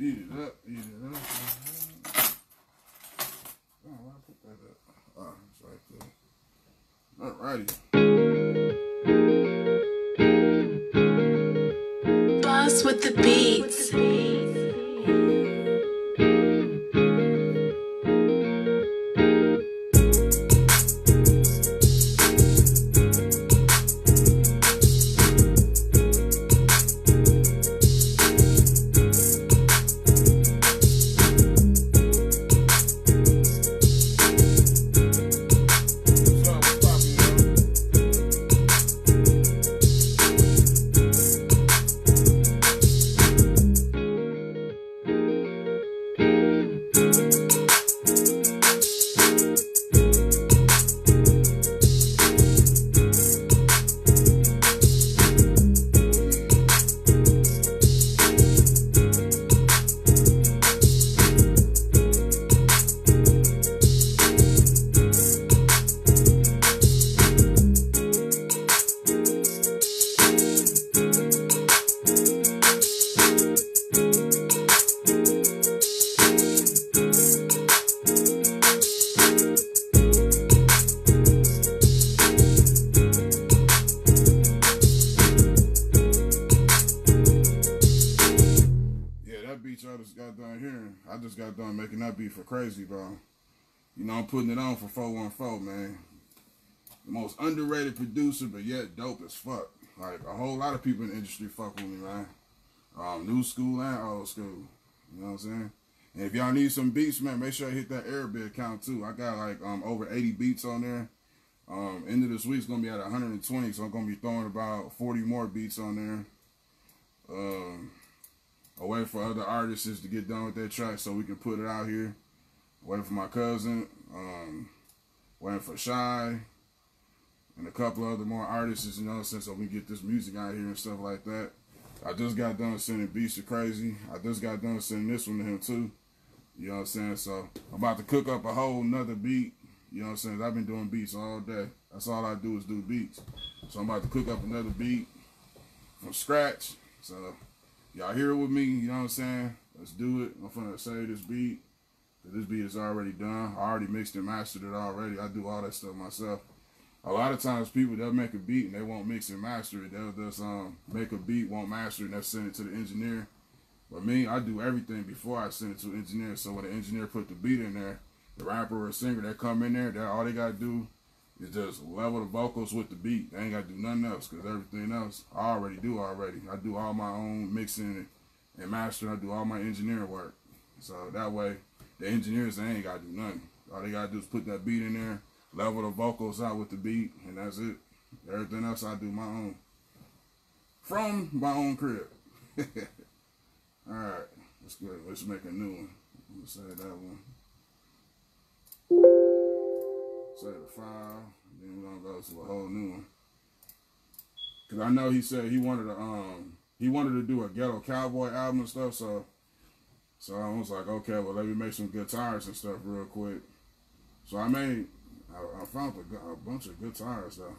Eat it up, eat it up. Oh, why I put that up? Oh, it's right there. Alrighty. Boss with the beats. For Crazy Bone. You know, I'm putting it on for 414, man. The most underrated producer, but yet dope as fuck. Like, a whole lot of people in the industry fuck with me, man. New school and old school. You know what I'm saying? And if y'all need some beats, man, make sure you hit that Airbit account, too. I got, like, over 80 beats on there. End of this week's going to be at 120, so I'm going to be throwing about 40 more beats on there. I wait for other artists to get done with their track so we can put it out here. Waiting for my cousin, waiting for Shy, and a couple of other more artists, you know, since so we can get this music out here and stuff like that. I just got done sending beats to Crazy. I just got done sending this one to him too. You know what I'm saying? So I'm about to cook up a whole nother beat. You know what I'm saying? I've been doing beats all day. That's all I do is do beats. So I'm about to cook up another beat from scratch. So y'all here with me, you know what I'm saying? Let's do it. I'm finna save this beat. This beat is already done. I already mixed and mastered it already. I do all that stuff myself. A lot of times people, they'll make a beat and they won't mix and master it. They'll just make a beat, won't master it, and they'll send it to the engineer. But me, I do everything before I send it to the engineer. So when the engineer put the beat in there, the rapper or singer, they come in there, all they gotta do is just level the vocals with the beat. They ain't gotta do nothing else, because everything else I already do already. I do all my own mixing and mastering. I do all my engineering work. So that way, the engineers, they ain't gotta do nothing. All they gotta do is put that beat in there, level the vocals out with the beat, and that's it. Everything else I do my own. From my own crib. Alright, that's good. Let's make a new one. I'm gonna save that one. Save the file, then we're gonna go to a whole new one. Cause I know he said he wanted to do a ghetto cowboy album and stuff, so I was like, okay, well let me make some guitars and stuff real quick. So I found a bunch of guitars though.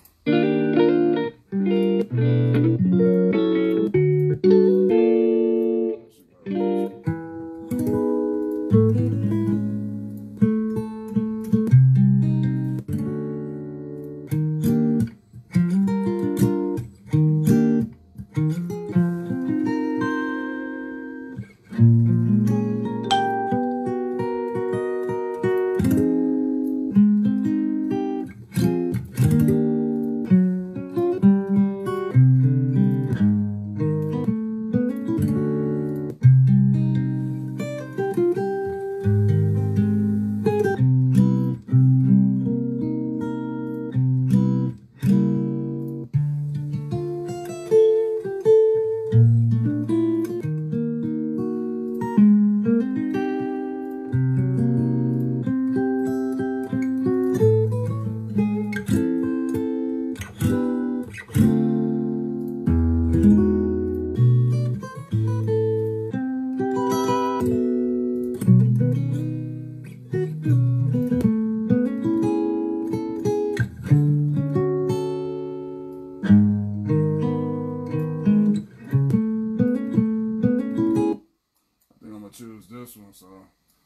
choose this one, so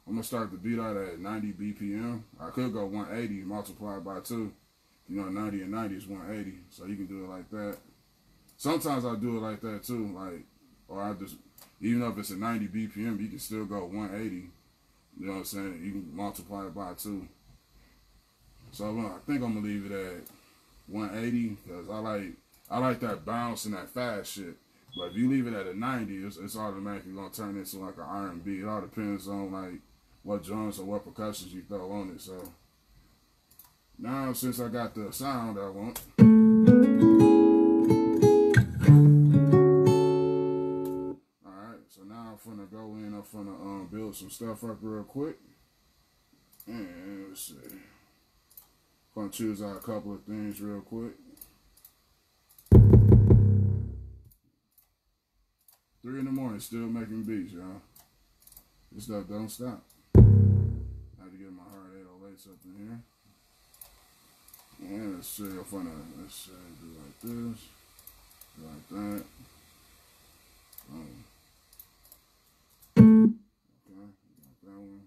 I'm gonna start the beat out at 90 BPM. I could go 180 multiplied by 2. You know, 90 and 90 is 180, so you can do it like that. Sometimes I do it like that too, like, or I just, even if it's a 90 BPM, you can still go 180. You know what I'm saying? You can multiply it by 2. So I think I'm gonna leave it at 180 because I like that bounce and that fast shit. But if you leave it at a 90, it's automatically gonna turn into like an R&B. It all depends on like what drums or what percussions you throw on it. So now since I got the sound I want, all right. So now I'm finna go in. I'm finna build some stuff up real quick. And let's see. I'm gonna choose out a couple of things real quick. 3 in the morning, still making beats, y'all. This stuff don't stop. I have to get my hard 808s up in here. And let's see, I'm gonna, let's see, do like this, do like that. Okay, got that one.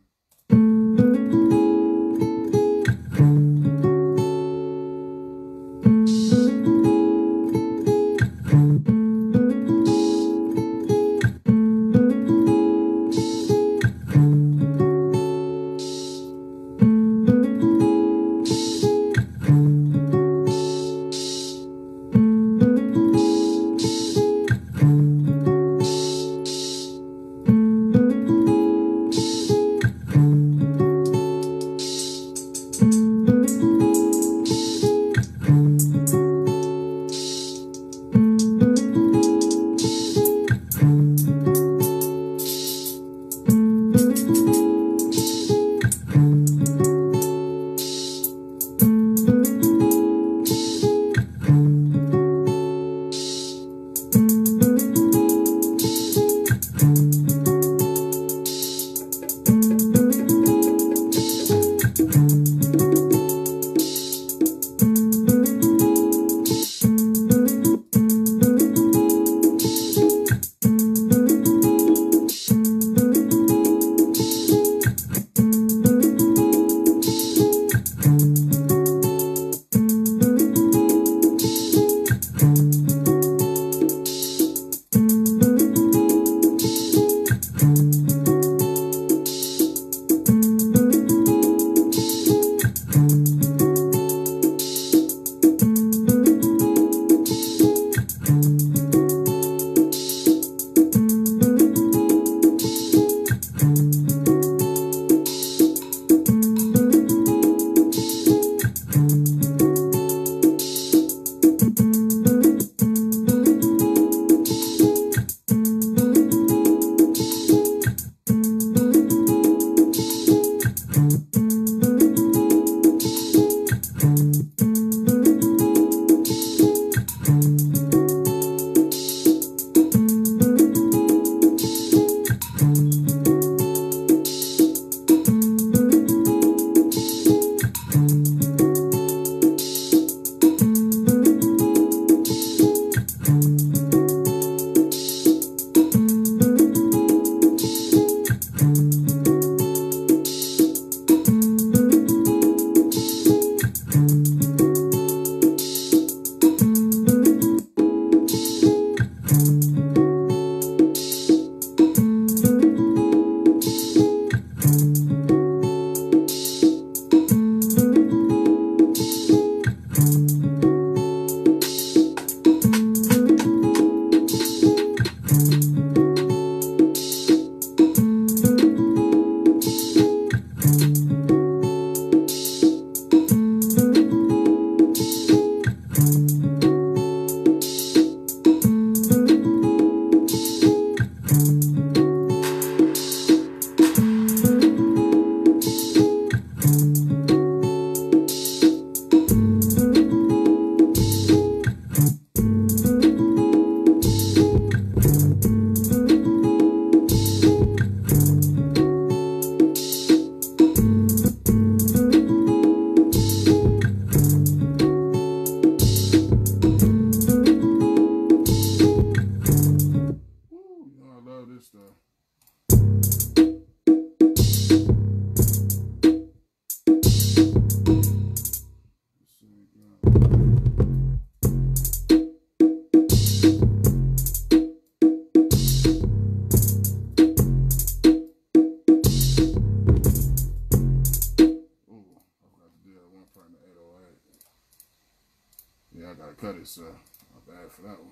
Yeah, I gotta cut it, so I'm bad for that one.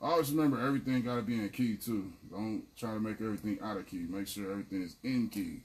Always remember everything gotta be in key too. Don't try to make everything out of key. Make sure everything is in key.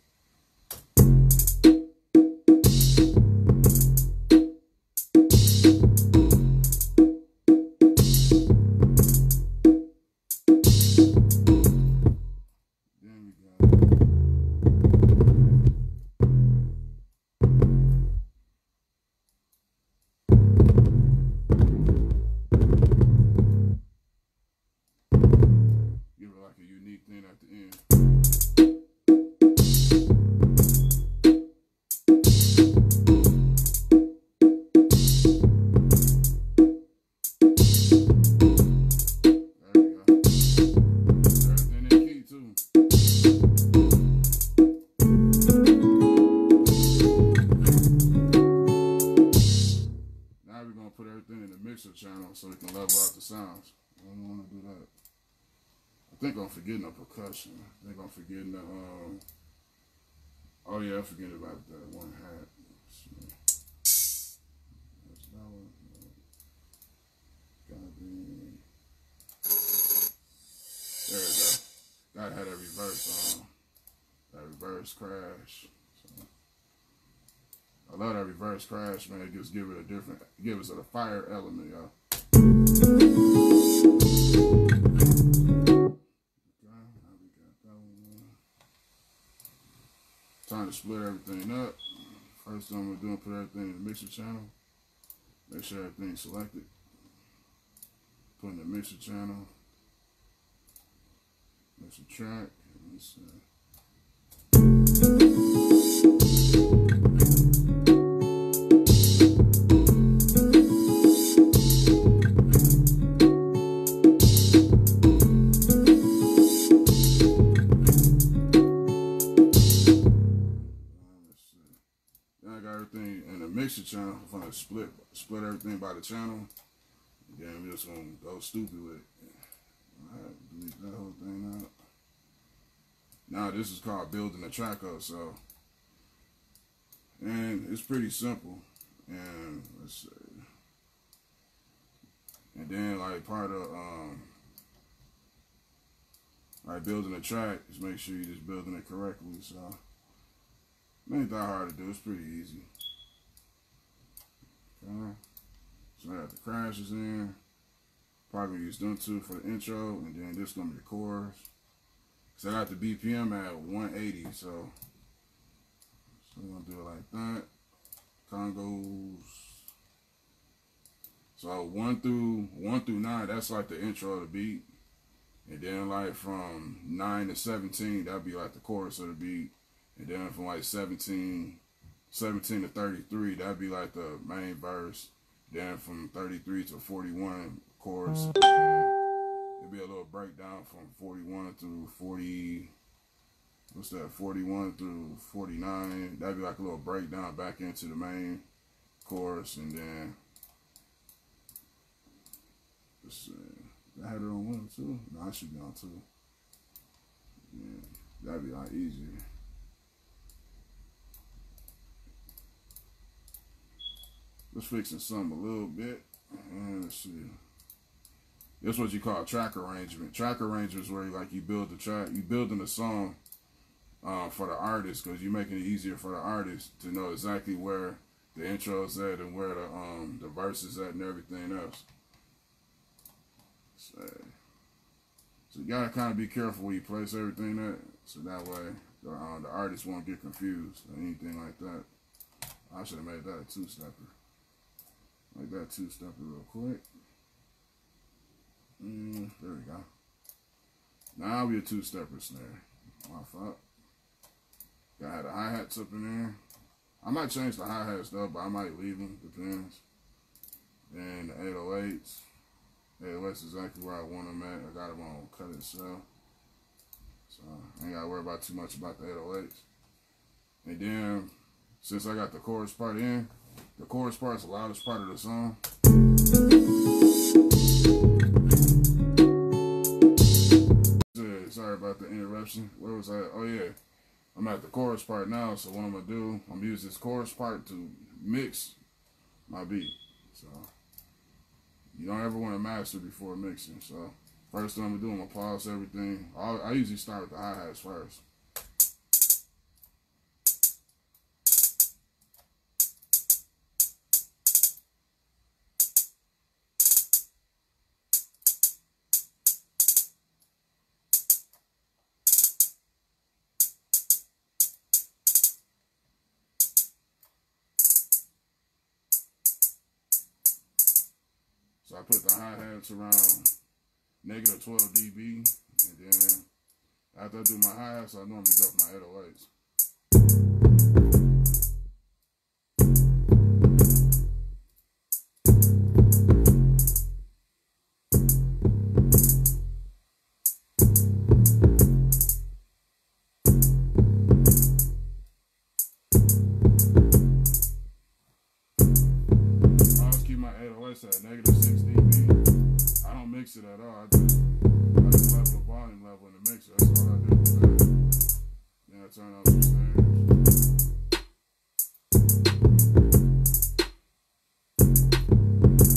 So we can level out the sounds. I don't want to do that. I think I'm forgetting a percussion. I think I'm forgetting the, oh yeah, I forget about that one hat. That's that one. Gotta be, there we go. Gotta have that reverse crash. So. I love that reverse crash, man. It just gives it a fire element, y'all. Time to split everything up. First thing I'm gonna do, put everything in the mixer channel. Make sure everything's selected. Put in the mixer channel. Mix a track. Let's channel. I'm gonna split everything by the channel. Then we're just gonna go stupid with it. Alright, delete that whole thing out. Now this is called building a track up, so and it's pretty simple. And let's see. And then like part of like building a track, just make sure you're just building it correctly. So it ain't that hard to do, it's pretty easy. So I got the crashes in. Probably use them two for the intro, and then this is gonna be the chorus. Cause I got the BPM at 180, so I'm gonna do it like that. Congos. So 1 through 9, that's like the intro of the beat, and then like from 9 to 17, that'd be like the chorus of the beat, and then from like 17 to 33, that'd be like the main verse. Then from 33 to 41, of course, it'd be a little breakdown from 41 through 40, what's that, 41 through 49. That'd be like a little breakdown back into the main chorus. And then, let's see, I had it on one too? No, I should be on two. Yeah, that'd be a lot easier. Just fixing something a little bit. And let's see. That's what you call track arrangement. Track arrangement is where you build the track. You building a song for the artist, because you're making it easier for the artist to know exactly where the intro is at and where the verse is at and everything else. So, So you gotta kind of be careful where you place everything at, so that way the artist won't get confused or anything like that. I should have made that a two-stepper. Make that two-stepper real quick. There we go. Now we a two-stepper snare. My fault. Gotta have the hi-hats up in there. I might change the hi-hats though, but I might leave them, depends. And the 808s. Hey, that's exactly where I want them at. I got them on cut and sell. So I ain't got to worry about too much about the 808s. And then, since I got the chorus part in, the chorus part's the loudest part of the song. Sorry about the interruption. Where was I? Oh yeah, I'm at the chorus part now. So what I'm going to do, I'm going to use this chorus part to mix my beat. So you don't ever want to master before mixing. So first thing I'm going to do, I'm going to pause everything. I usually start with the hi-hats first. So I put the hi-hats around negative 12 dB, and then after I do my hi-hats, I normally go with my 808s. At negative 6 dB. I don't mix it at all. I just level the volume level in the mixer. That's all I do with that. Then I turn on some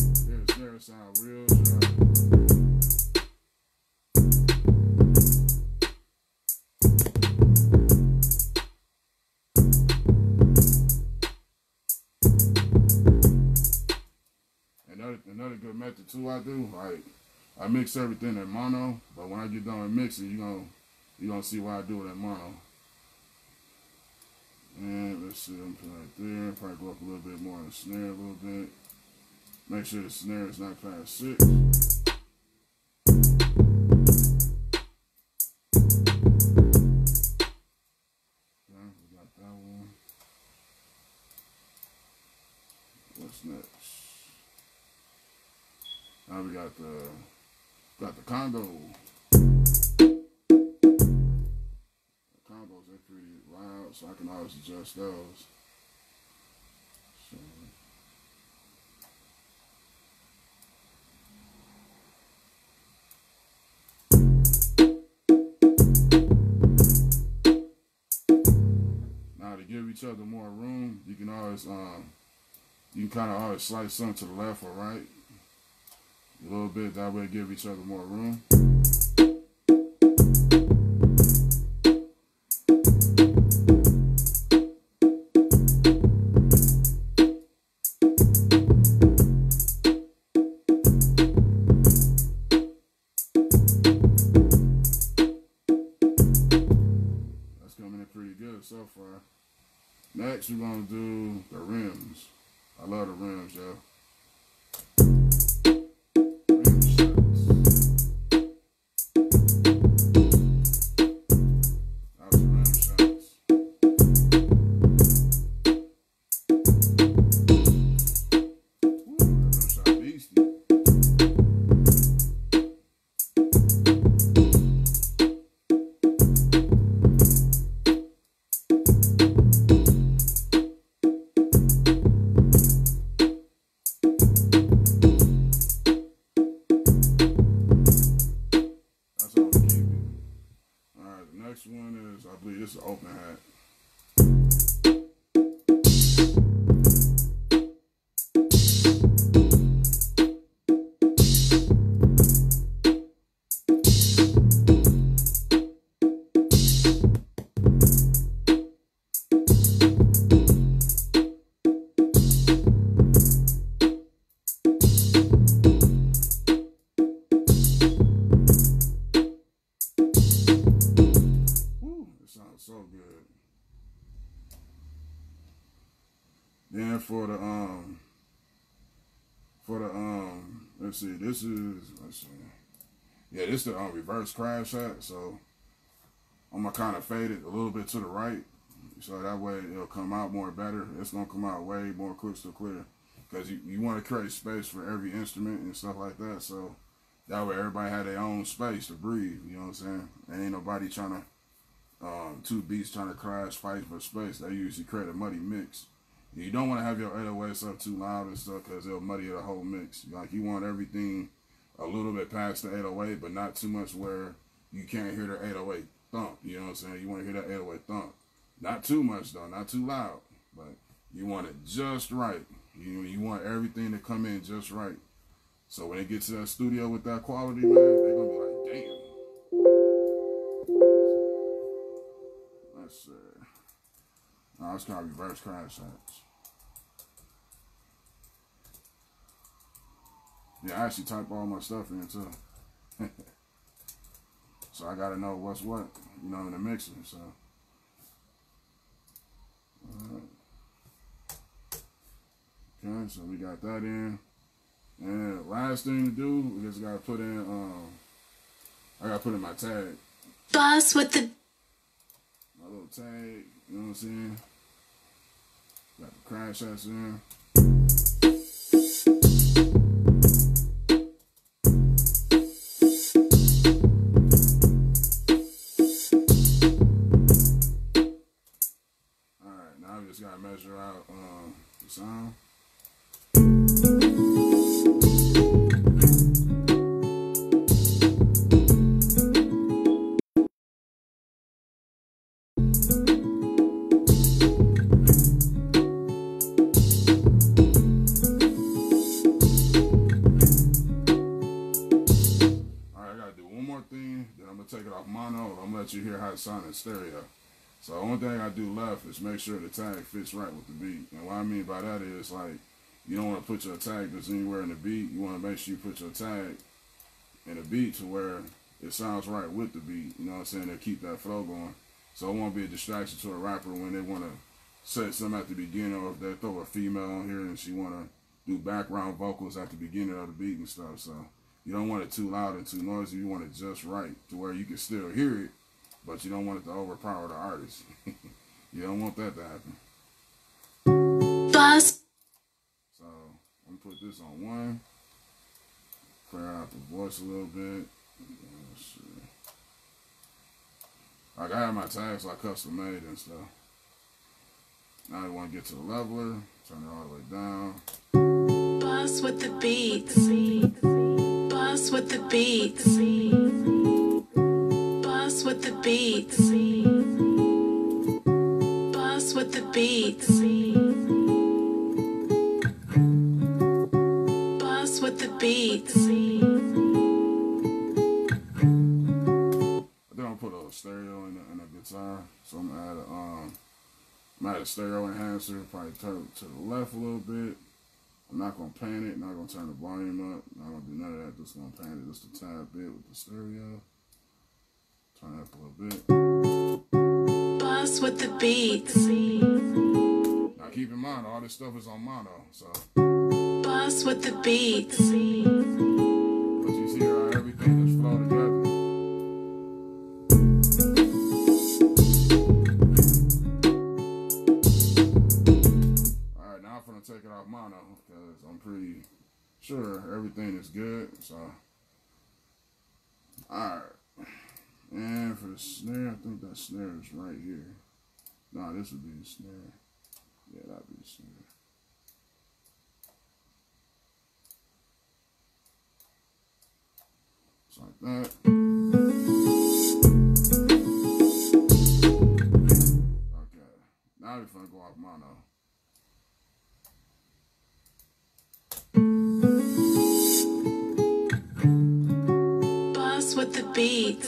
snares. Hear the snares sound real good method too. I do like I mix everything in mono, but when I get done with mixing, you gonna see why I do it in mono. And let's see, I'm playing right there. Probably go up a little bit more on the snare, a little bit. Make sure the snare is not past 6. Okay, we got that one. What's next? Now we got the condo. The condos are pretty loud, so I can always adjust those. So. Now to give each other more room, you can always you can kind of always slice some to the left or right. A little bit, that way give each other more room. That's coming in pretty good so far. Next we're gonna do the rims. I love the rims, y'all. so good. Then for the let's see, this is, let's see. Yeah, this is the reverse crab shot, so I'm gonna kind of fade it a little bit to the right, so that way it'll come out more better. It's gonna come out way more crystal clear, because you want to create space for every instrument and stuff like that, so that way everybody had their own space to breathe, you know what I'm saying? And ain't nobody trying to, two beats trying to crash, fight for space. They usually create a muddy mix. You don't want to have your 808s up too loud and stuff, because it'll muddy the whole mix. Like, you want everything a little bit past the 808, but not too much where you can't hear the 808 thump, you know what I'm saying? You want to hear that 808 thump. Not too much though, not too loud, but you want it just right. You want everything to come in just right. So when they get to that studio with that quality, man, they're going to be like, damn. Let's see. No, it's kind of reverse crash shots. Yeah, I actually type all my stuff in, too. So I got to know what's what, you know, in the mixer, so. All right. Okay, so we got that in. And last thing to do, we just gotta put in, I gotta put in my tag. Boss with the... My little tag, you know what I'm saying? Got the crash shots in. Alright, now we just gotta measure out, the sound. You hear how it sounds in stereo. So the only thing I do left is make sure the tag fits right with the beat. And what I mean by that is, like, you don't want to put your tag just anywhere in the beat. You want to make sure you put your tag in the beat to where it sounds right with the beat. You know what I'm saying? They'll keep that flow going. So it won't be a distraction to a rapper when they want to set something at the beginning, or if they throw a female on here and she want to do background vocals at the beginning of the beat and stuff. So you don't want it too loud and too noisy. You want it just right to where you can still hear it, but you don't want it to overpower the artist. You don't want that to happen. Buzz. So I'm gonna put this on one. Clear out the voice a little bit. Like, I have my tags like custom made and stuff. Now I want to get to the leveler. Turn it all the way down. Buzz with the beats. Buzz with the beats. With the beats, boss with the beats, boss with the beats. I think I'll put a stereo in the guitar, so I'm gonna add a stereo enhancer. Probably turn to the left a little bit. I'm not gonna pan it. Not gonna turn the volume up. Not gonna do none of that. Just gonna pan it just a tad bit with the stereo. Turn it up a little bit. Boss with the beats. Now keep in mind, all this stuff is on mono, so. Boss with the beats. But you see how everything just flow together. Alright, now I'm gonna take it off mono, because I'm pretty sure everything is good, so. Alright. And for the snare, I think that snare is right here. Nah, this would be the snare. Yeah, that would be the snare. Just like that. Okay, now we're gonna go off mono. With the beats.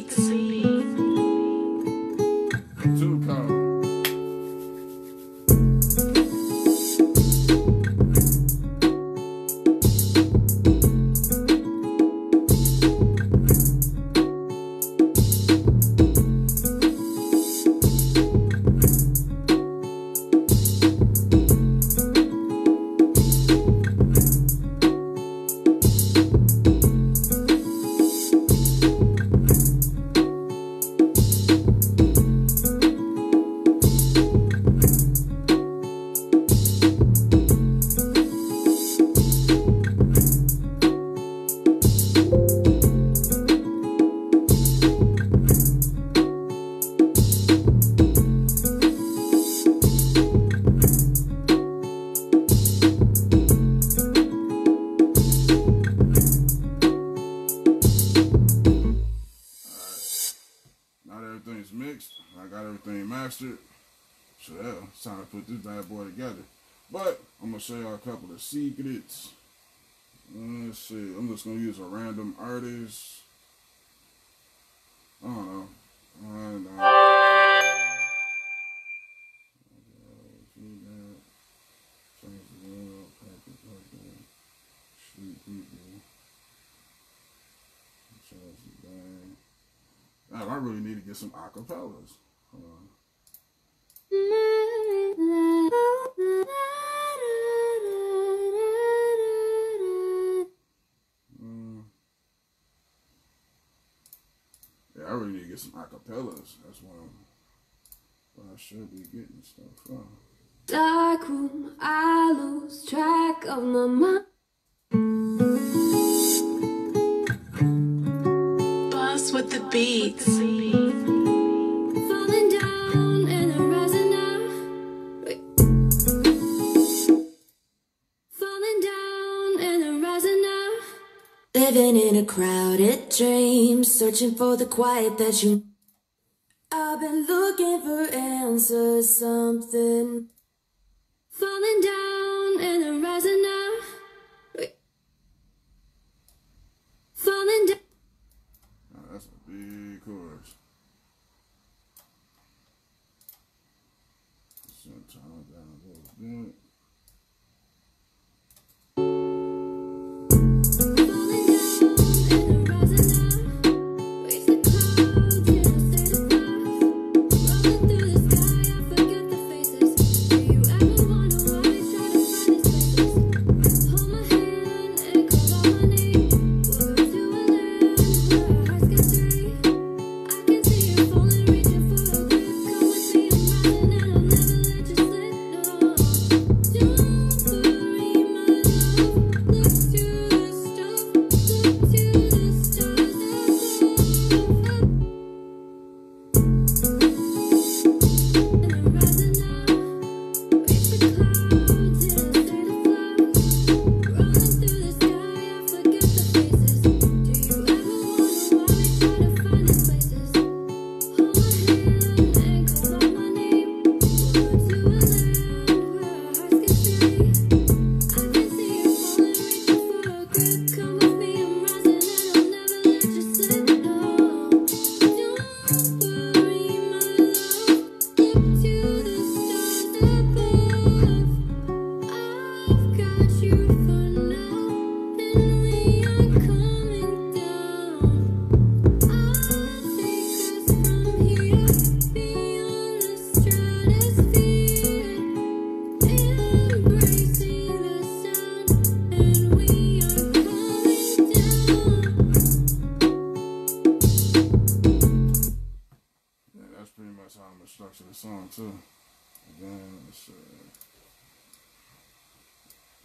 beats. So yeah, it's time to put this bad boy together. But I'm gonna show y'all a couple of secrets. Let's see. I'm just gonna use a random artist. I don't know. Random. I really need to get some acapellas. Hold on. Yeah, I really need to get some acapellas. That's where I should be getting stuff from. Dark room, I lose track of my mind. Boss with the beats. Living in a crowded dream, searching for the quiet that you... I've been looking for answers, something... Falling down and I'm rising up. Falling down... Oh, that's a big chorus. Sometimes down a little bit.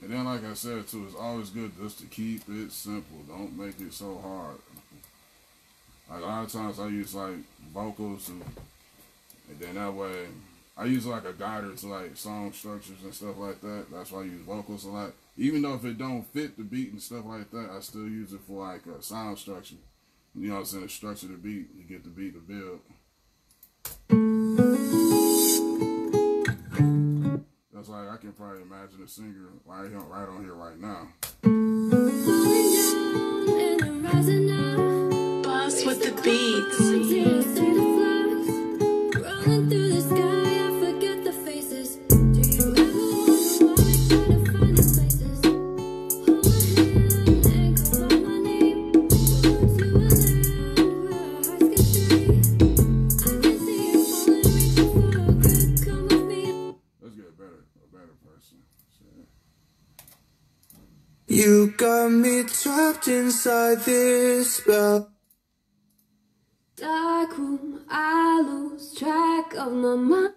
And then, like I said too, it's always good just to keep it simple. Don't make it so hard. Like a lot of times I use like vocals and then that way I use like a guider to like song structures and stuff like that. That's why I use vocals a lot. Even though if it don't fit the beat and stuff like that, I still use it for like a sound structure. You know what I'm saying? Structure the beat to get the beat to build. That's like I can probably imagine a singer right on here right now. house with the beats. You got me trapped inside this spell. Dark room, I lose track of my mind.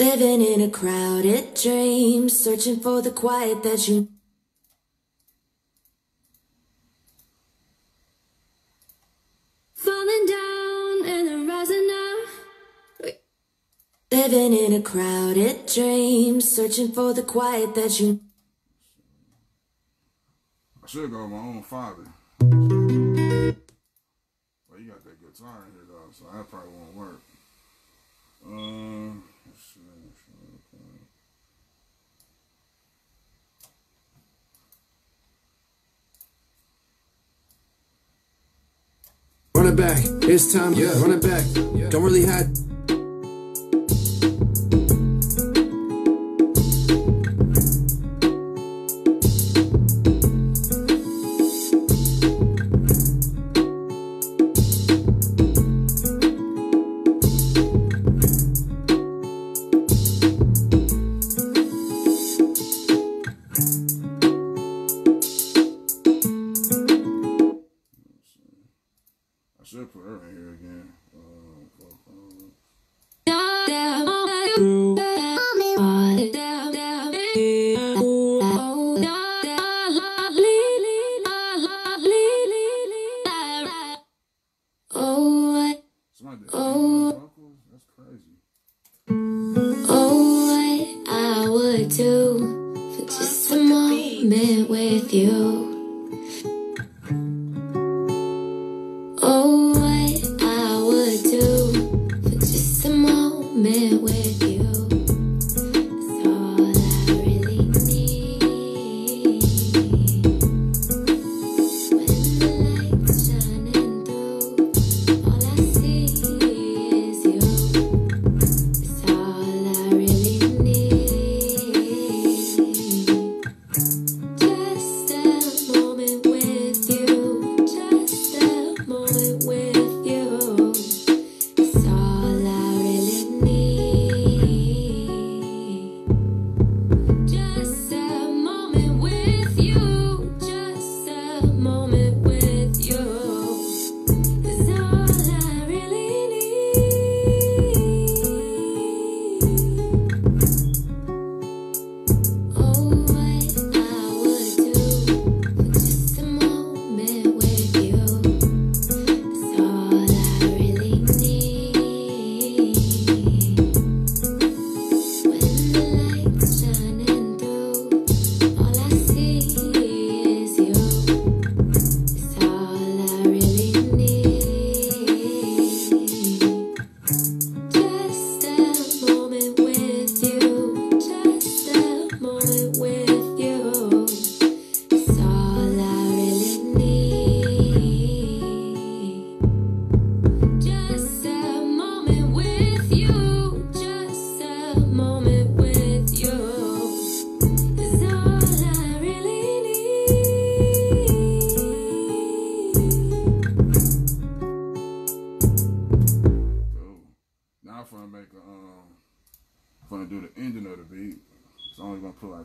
Living in a crowded dream, searching for the quiet that you... Falling down and rising up. Living in a crowded dream, searching for the quiet that you... I should go with my own father. Well, you got that guitar in here, though, so that probably won't work. Let's see. Run it back. It's time. Yeah, run it back. Yeah. Don't really have...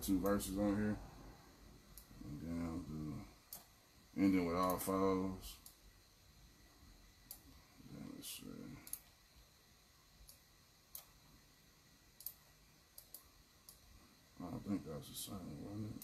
two verses on here, and then I'll do ending with all foes. Then let's see. I don't think that was the same, wasn't it?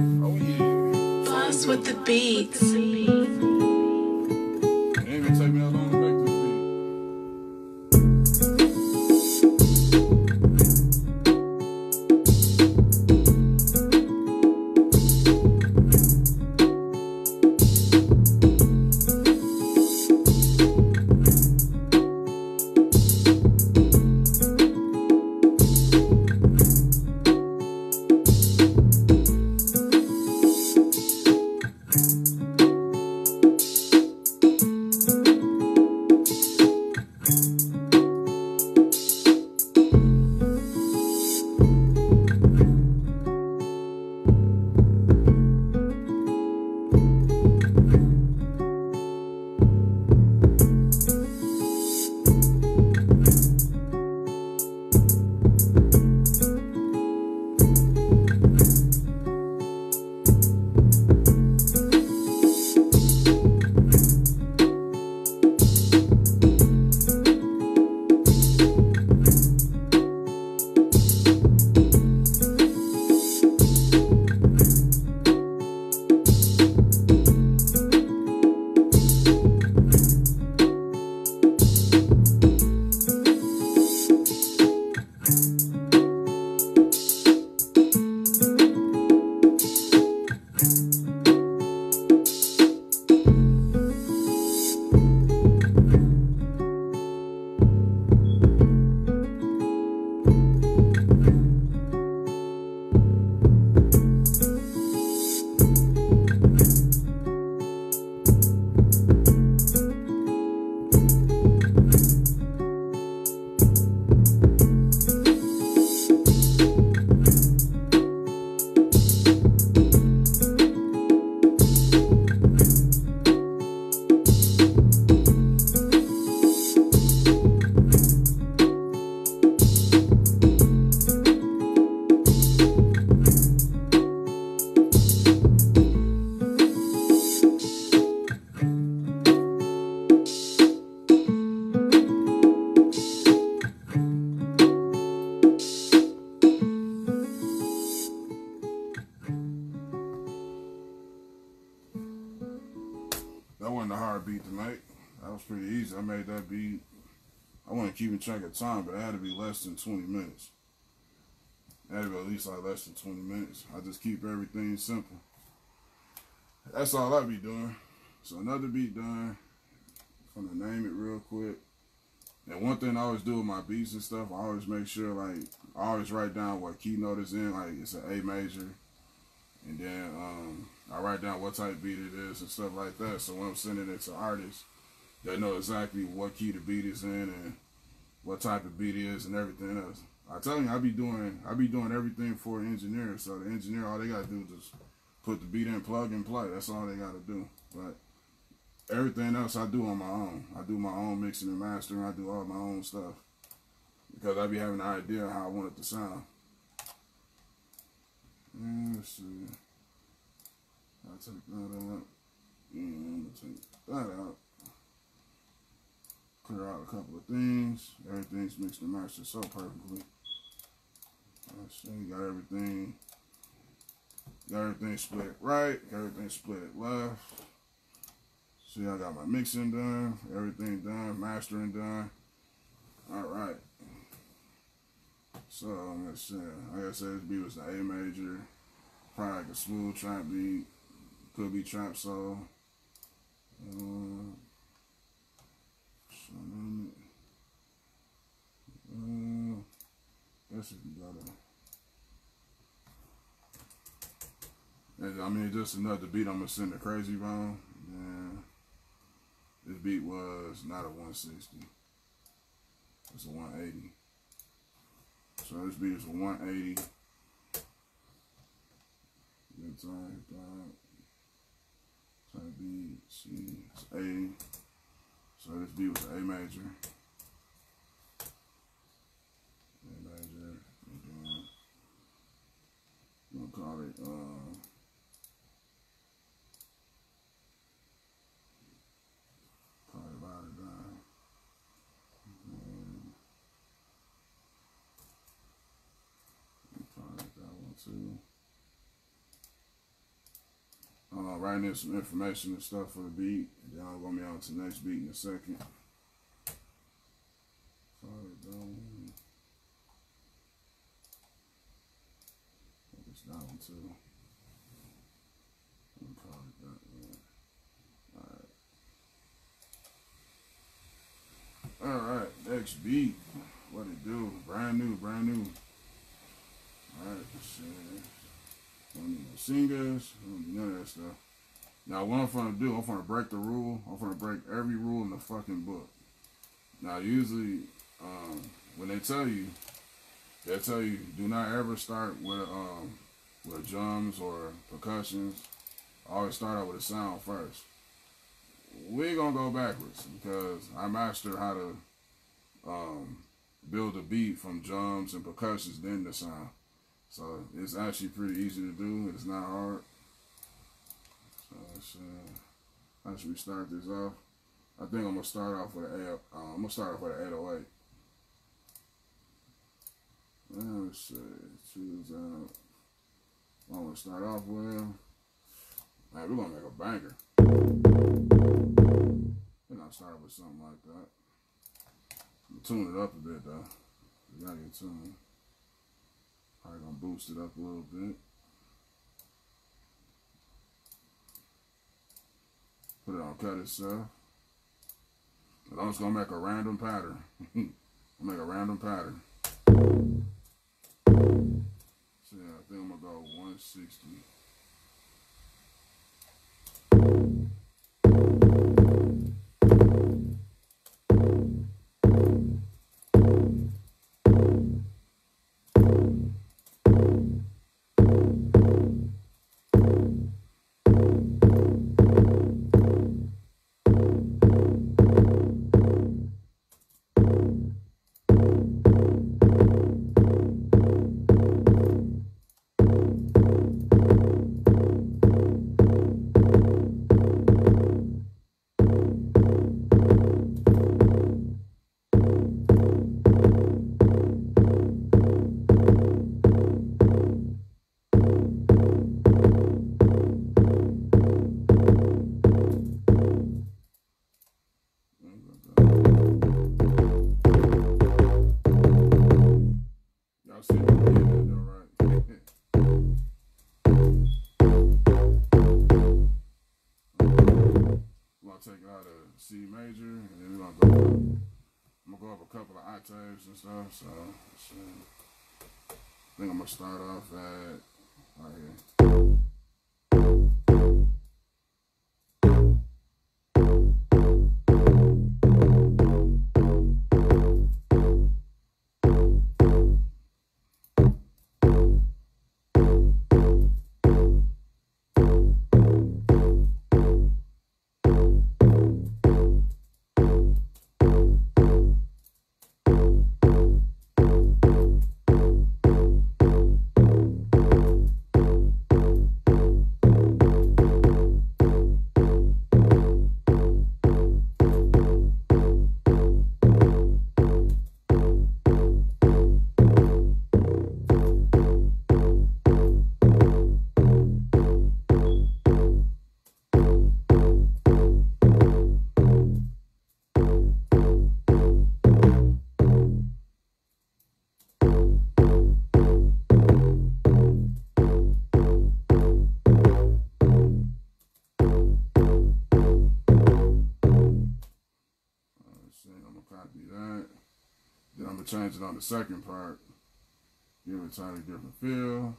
Oh, yeah. Floss with the beats. I made that beat. I want to keep in track of time, but it had to be less than 20 minutes. It had to be at least like less than 20 minutes. I just keep everything simple. That's all I be doing. So another beat done. I'm gonna name it real quick. And one thing I always do with my beats and stuff, I always make sure, like, I always write down what keynote is in. Like, it's an A major. And then I write down what type beat it is and stuff like that. So when I'm sending it to artists, they know exactly what key the beat is in and what type of beat it is and everything else. I tell you, I be doing everything for an engineer. So the engineer, all they gotta do is just put the beat in, plug and play. That's all they gotta do. But everything else I do on my own. I do my own mixing and mastering. I do all my own stuff because I be having an idea of how I want it to sound. And let's see. I took that out. I'm gonna take that out. Clear out a couple of things. Everything's mixed and mastered so perfectly. Let's see, got everything split right, got everything split left. See, I got my mixing done, everything done, mastering done. All right. So let's see. Like I said, this beat was an A major, probably like a smooth trap beat, could be trap soul. That's better. I mean, just another beat I'm gonna send to Crazy Bone. Yeah. This beat was not a 160. It's a 180. So this beat is a 180. Good time, type beat, C, it's 80. So this beat was an A major. I'm gonna call it probably about a dime. And probably that one too. writing in some information and stuff for the beat. Y'all want me on to the next beat in a second. It's down too. I'm probably done. Yeah. All right. All right. Next beat. What it do? Brand new. Brand new. All right. Shit. I don't need no singers. I don't need none of that stuff. Now, what I'm gonna do? I'm gonna break the rule. I'm gonna break every rule in the fucking book. Now, usually, when they tell you, they'll tell you do not ever start with drums or percussions. Always start out with a sound first. We're gonna go backwards because I mastered how to build a beat from drums and percussions, then the sound. So it's actually pretty easy to do. It's not hard. So how should we start this off? I think I'm gonna start off with an 808. Let's see. Choose out. I'm gonna start off with. Alright, we're gonna make a banger. Then I'll start with something like that. I'm gonna tune it up a bit though. You gotta get tuned. Alright, I'm gonna boost it up a little bit. Put it on cut itself. But I'm just gonna make a random pattern. I'll make a random pattern. So yeah, I think I'm gonna go 160. C major, and then we're gonna go. I'm gonna go up a couple of octaves and stuff. So I think I'm gonna start off at right change it on the second part, give it a totally different feel.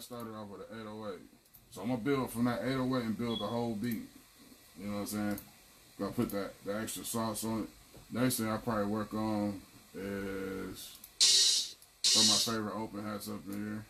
Started off with an 808. So I'm gonna build from that 808 and build the whole beat. You know what I'm saying? Gonna put the extra sauce on it. Next thing I probably work on is some of my favorite open hats up in here.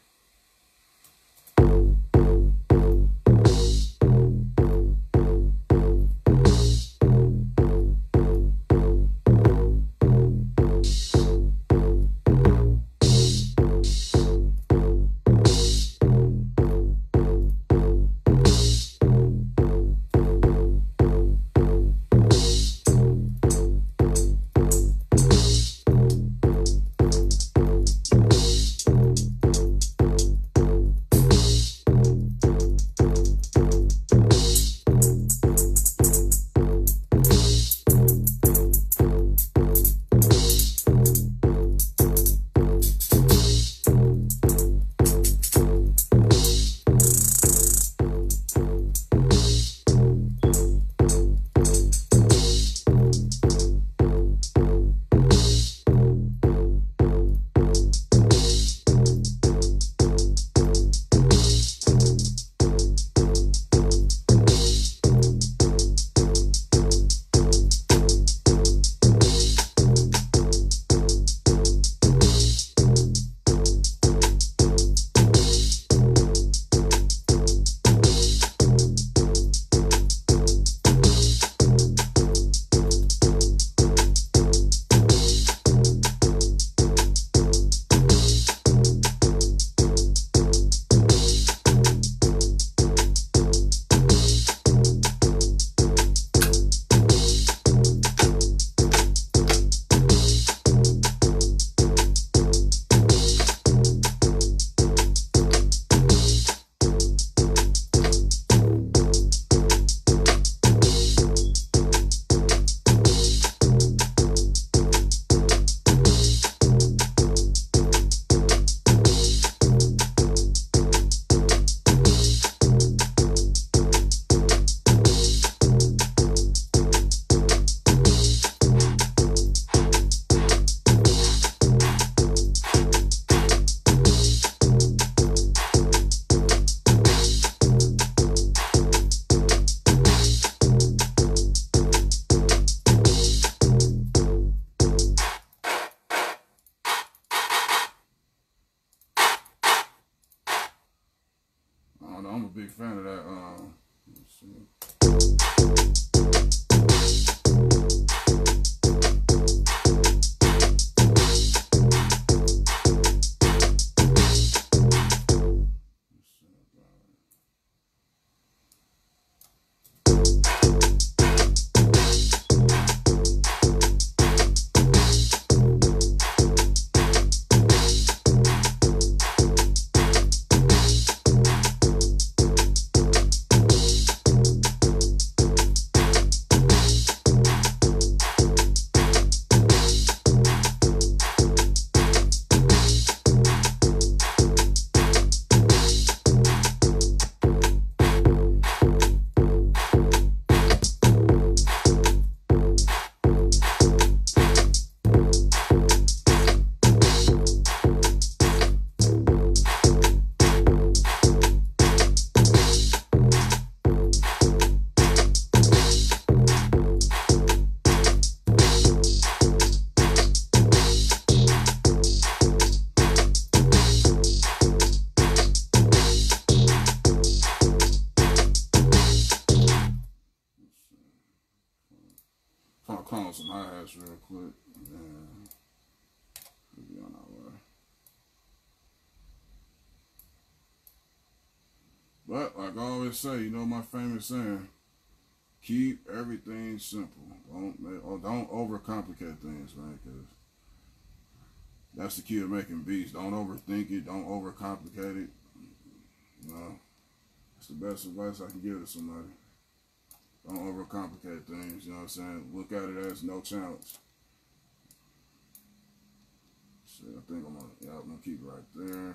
big fan of that. Let's some hi-hats real quick, and we'll be on our way. But like I always say, you know my famous saying: keep everything simple. Don't overcomplicate things, man. Cause that's the key to making beats. Don't overthink it. Don't overcomplicate it. You know, that's the best advice I can give to somebody. Don't overcomplicate things, you know what I'm saying? Look at it as no challenge. So I think I'm gonna keep it right there.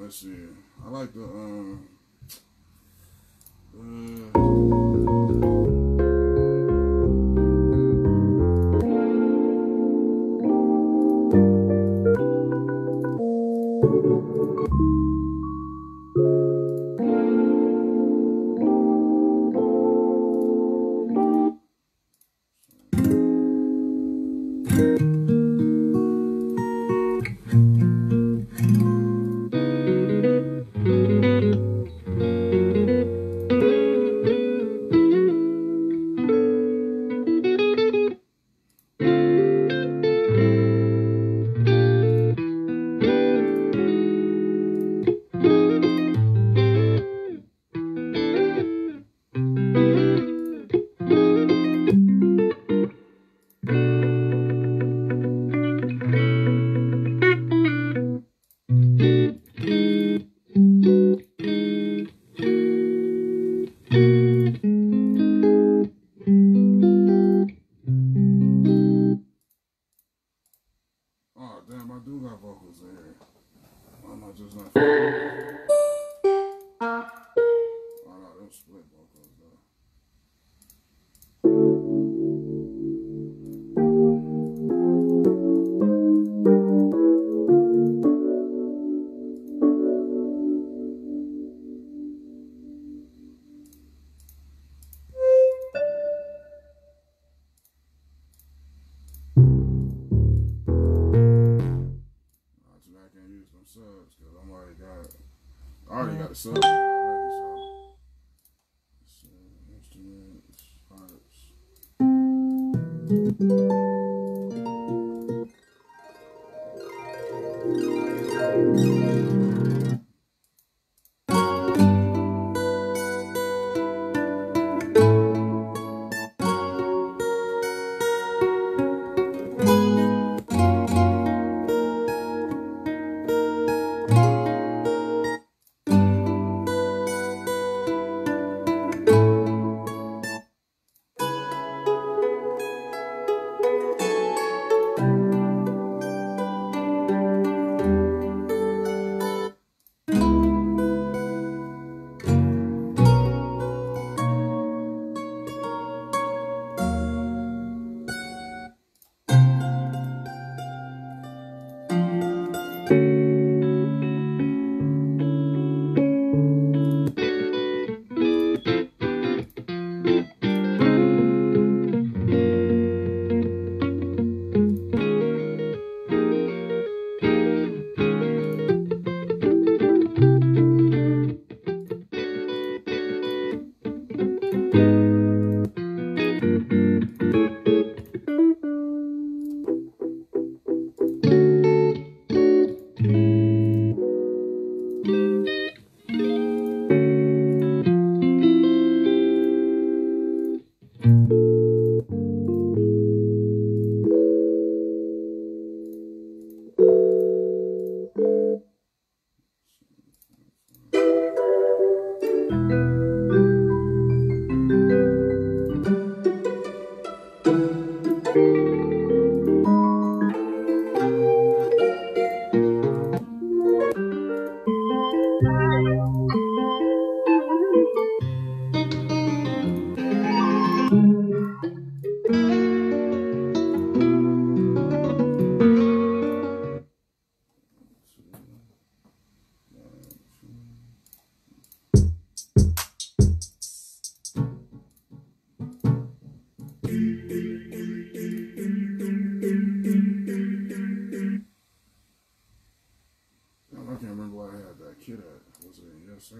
Let's see. I like the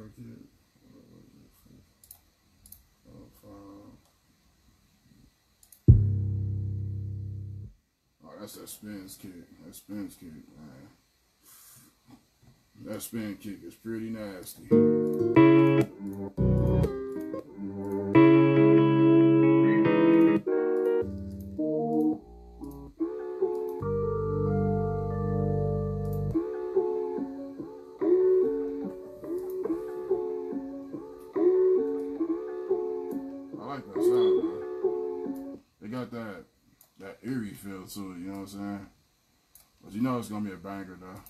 executive of oh, that's that spins kick. That spins kick, man. That spin kick is pretty nasty. I like that sound, man. It got that eerie feel to it, you know what I'm saying? But you know it's gonna be a banger though.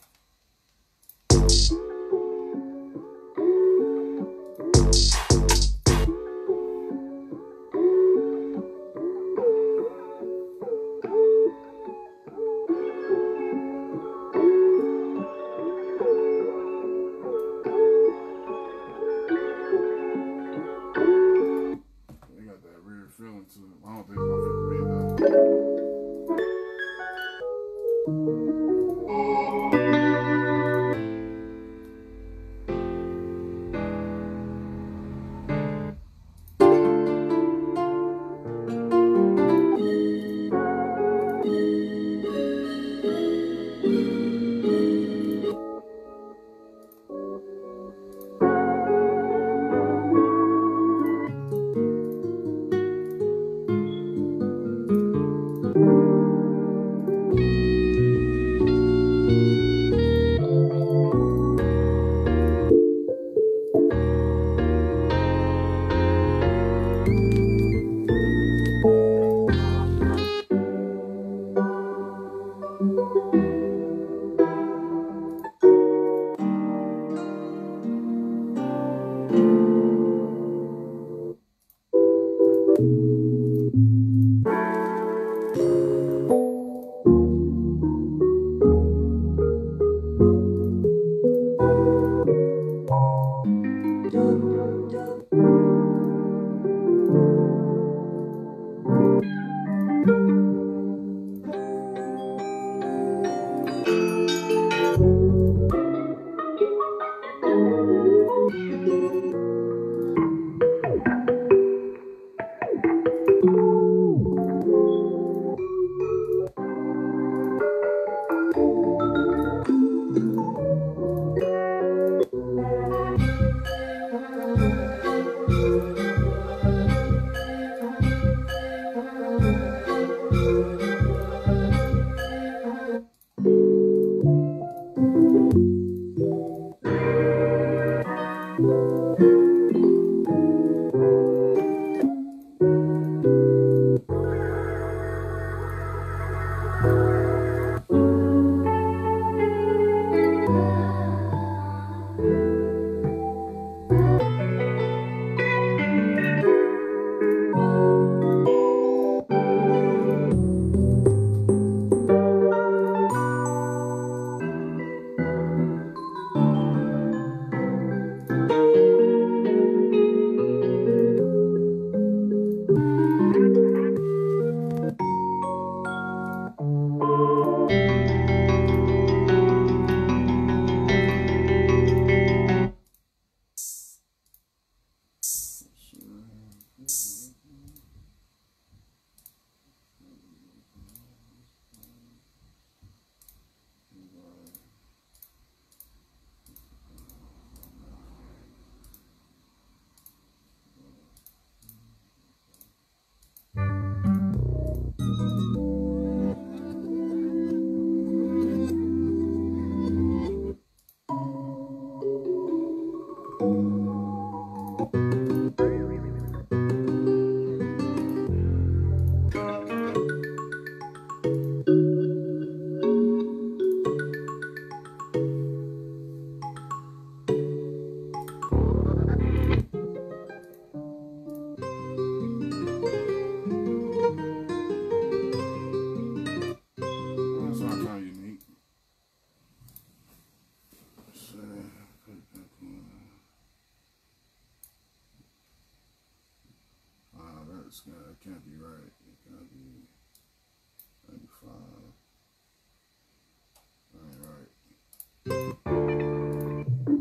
It can't be right. It can't be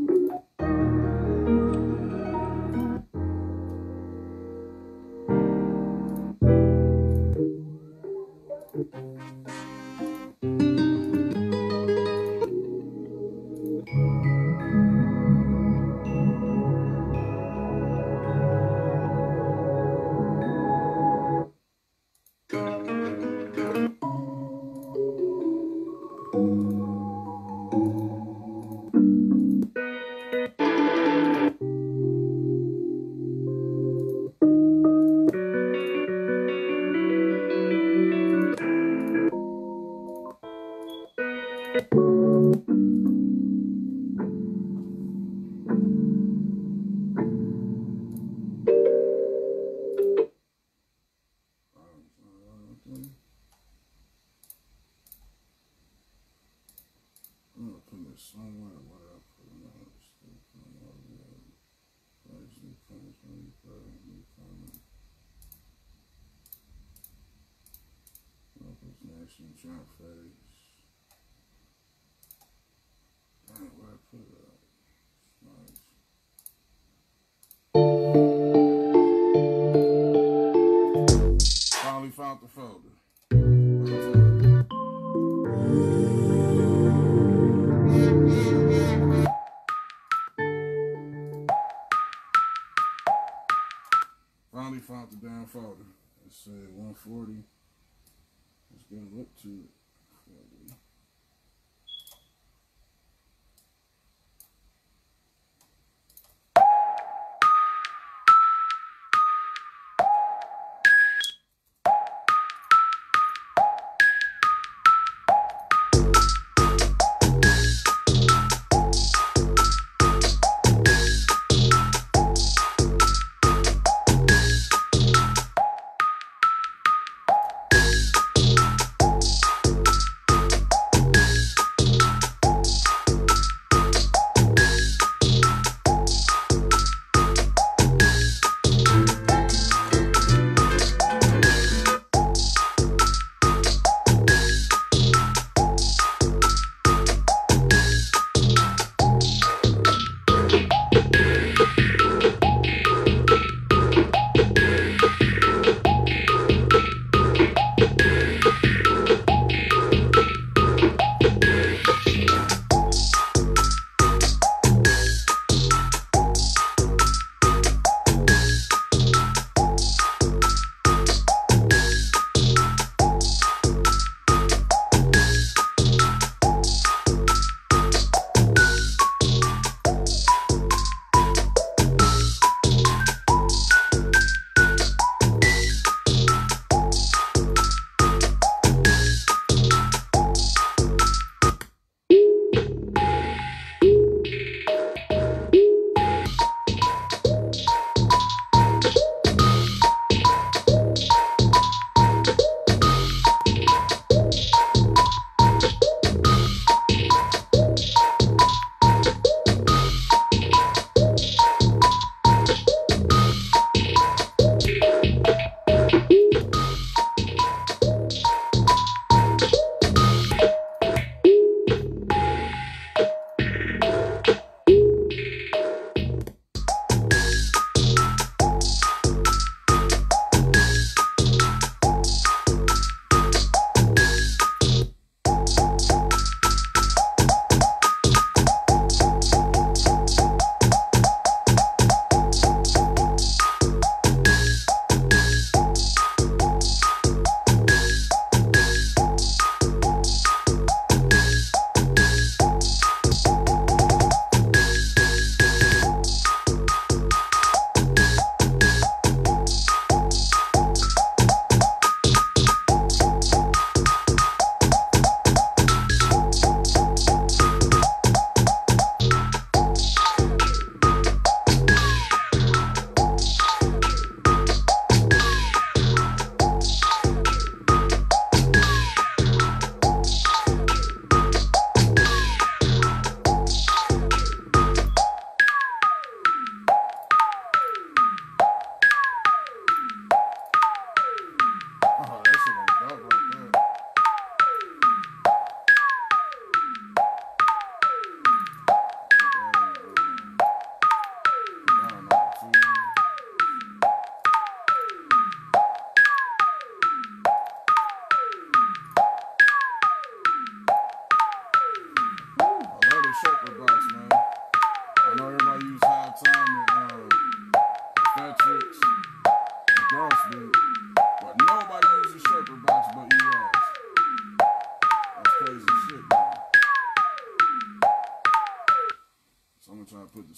95. All right. Found the down folder. It said 140. Let's get a look to it.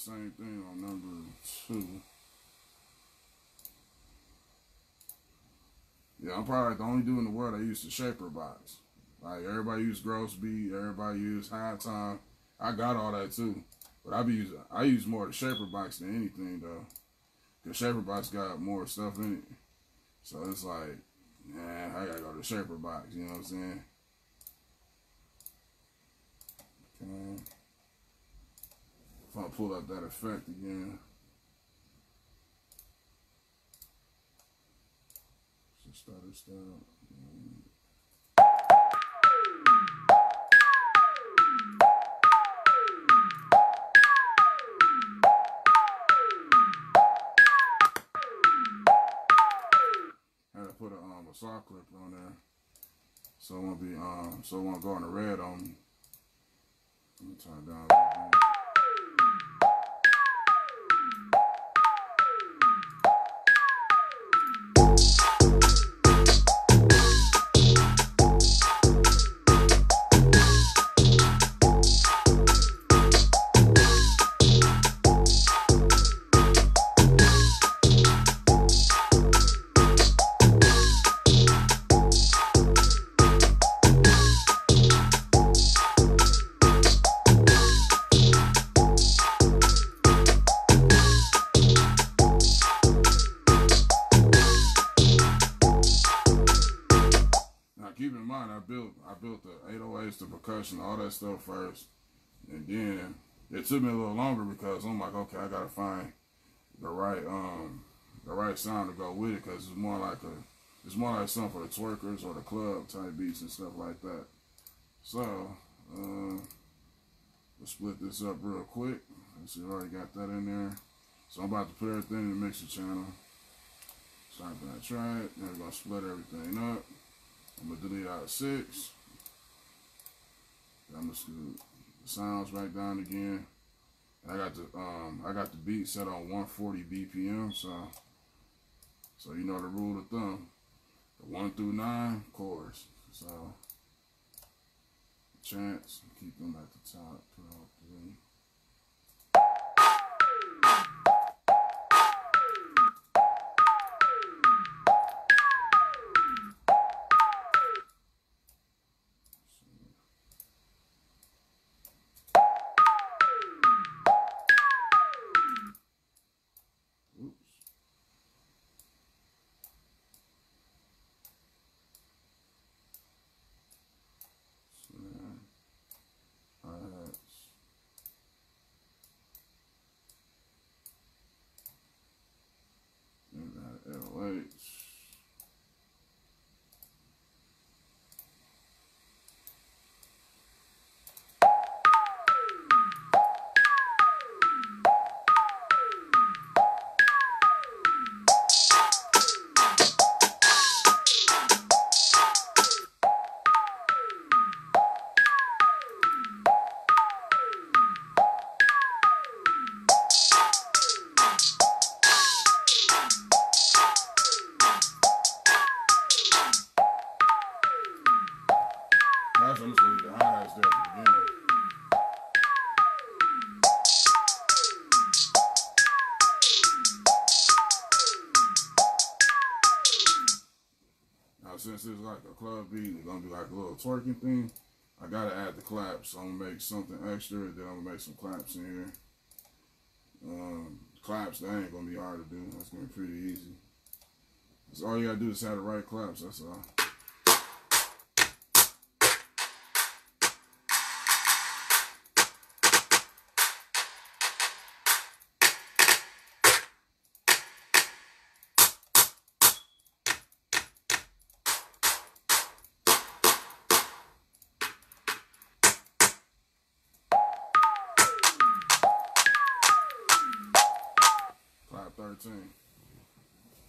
Same thing on number 2. Yeah, I'm probably the only dude in the world that used the shaper box. Like, everybody use Gross Beat, everybody use High Time. I got all that too. But I use more the Shaper Box than anything though. Cause Shaper Box got more stuff in it. So it's like, man, I gotta go to the Shaper Box, you know what I'm saying? Okay. If I pull up that effect again. Just start this down. Put a saw clip on there, so it won't be so it won't go on the red on me. Let me turn it down a little bit. I built the 808s, the percussion, all that stuff first, and then it took me a little longer because I'm like, okay, I gotta find the right sound to go with it, because it's more like something for the twerkers or the club type beats and stuff like that. So let's split this up real quick. Let's see, I already got that in there. So I'm about to put everything in the mixer channel. So I'm gonna try it. Then we're gonna split everything up. I'm gonna delete out 6. I'm gonna scoot the sounds back down again. And I got the beat set on 140 BPM, so you know the rule of thumb. The 1 through 9 chords. So chants, keep them at the top, put on 3. Since it's like a club beat, it's gonna be like a little twerking thing. I gotta add the claps, so I'm gonna make something extra. Then I'm gonna make some claps in here. Claps, that ain't gonna be hard to do. That's gonna be pretty easy. So all you gotta do is have the right claps. That's all.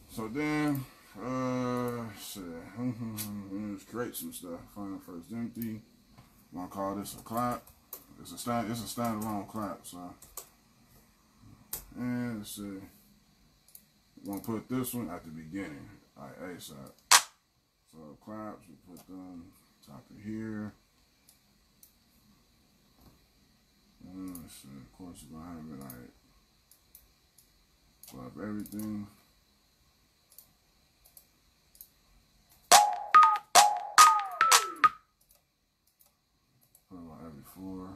So then, shit, let's create some stuff. Find first empty. I'm gonna call this a clap. It's a standalone clap. So, and let's see. I'm gonna put this one at the beginning, like ASAP. So claps, we put them top of here. And let's see, of course you're gonna have it like. Clap everything. before.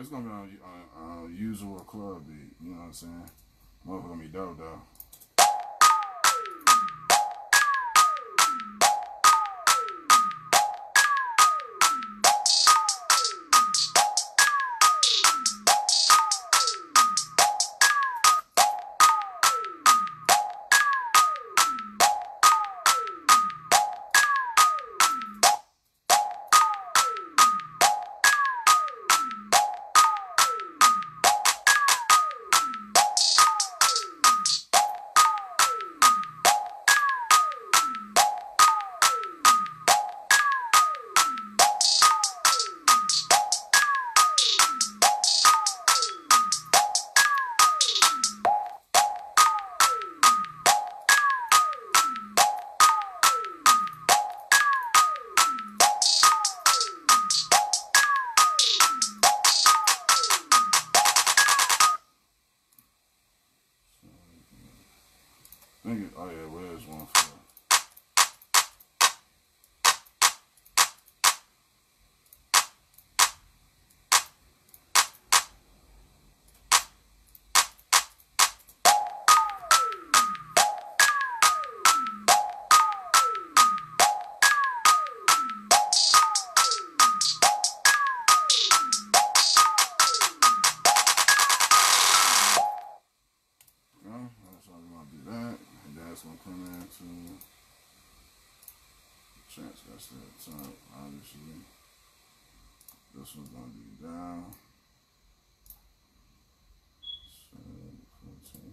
It's gonna be an unusual club beat, you know what I'm saying? Motherfucker gonna be dope though. Oh yeah, where's one for? Chance that's that top, obviously. This one's gonna be down. 7, 14.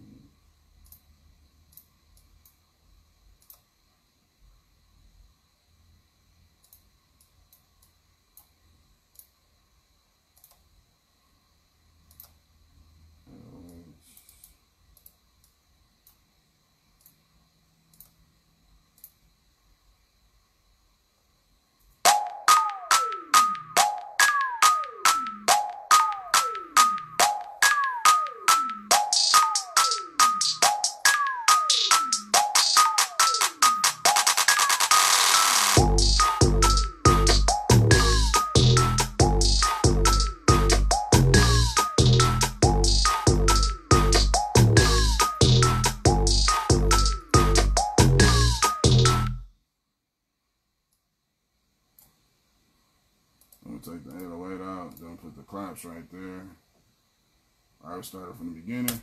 Take the 808 out, then put the claps right there. I would start it from the beginning.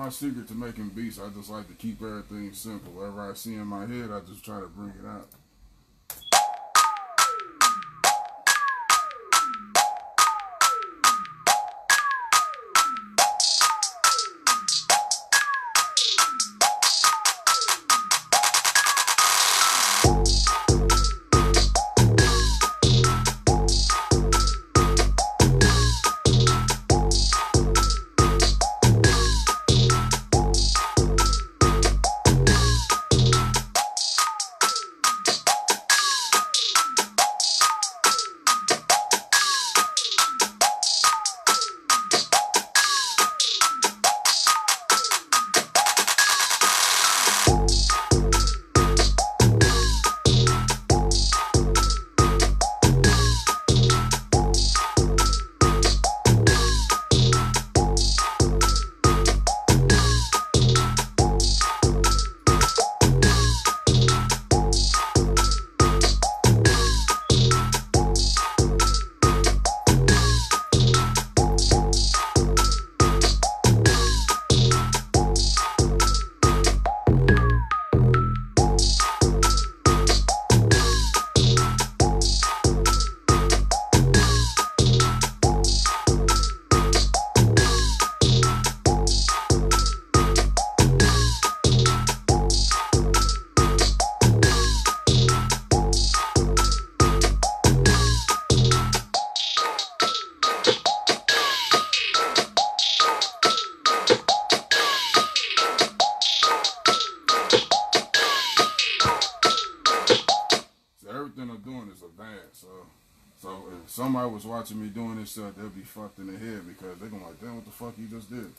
my secret to making beats. I just like to keep everything simple. Whatever I see in my head, I just try to bring it out. So if somebody was watching me doing this stuff, they'll be fucked in the head because they're gonna be like, damn, what the fuck you just did?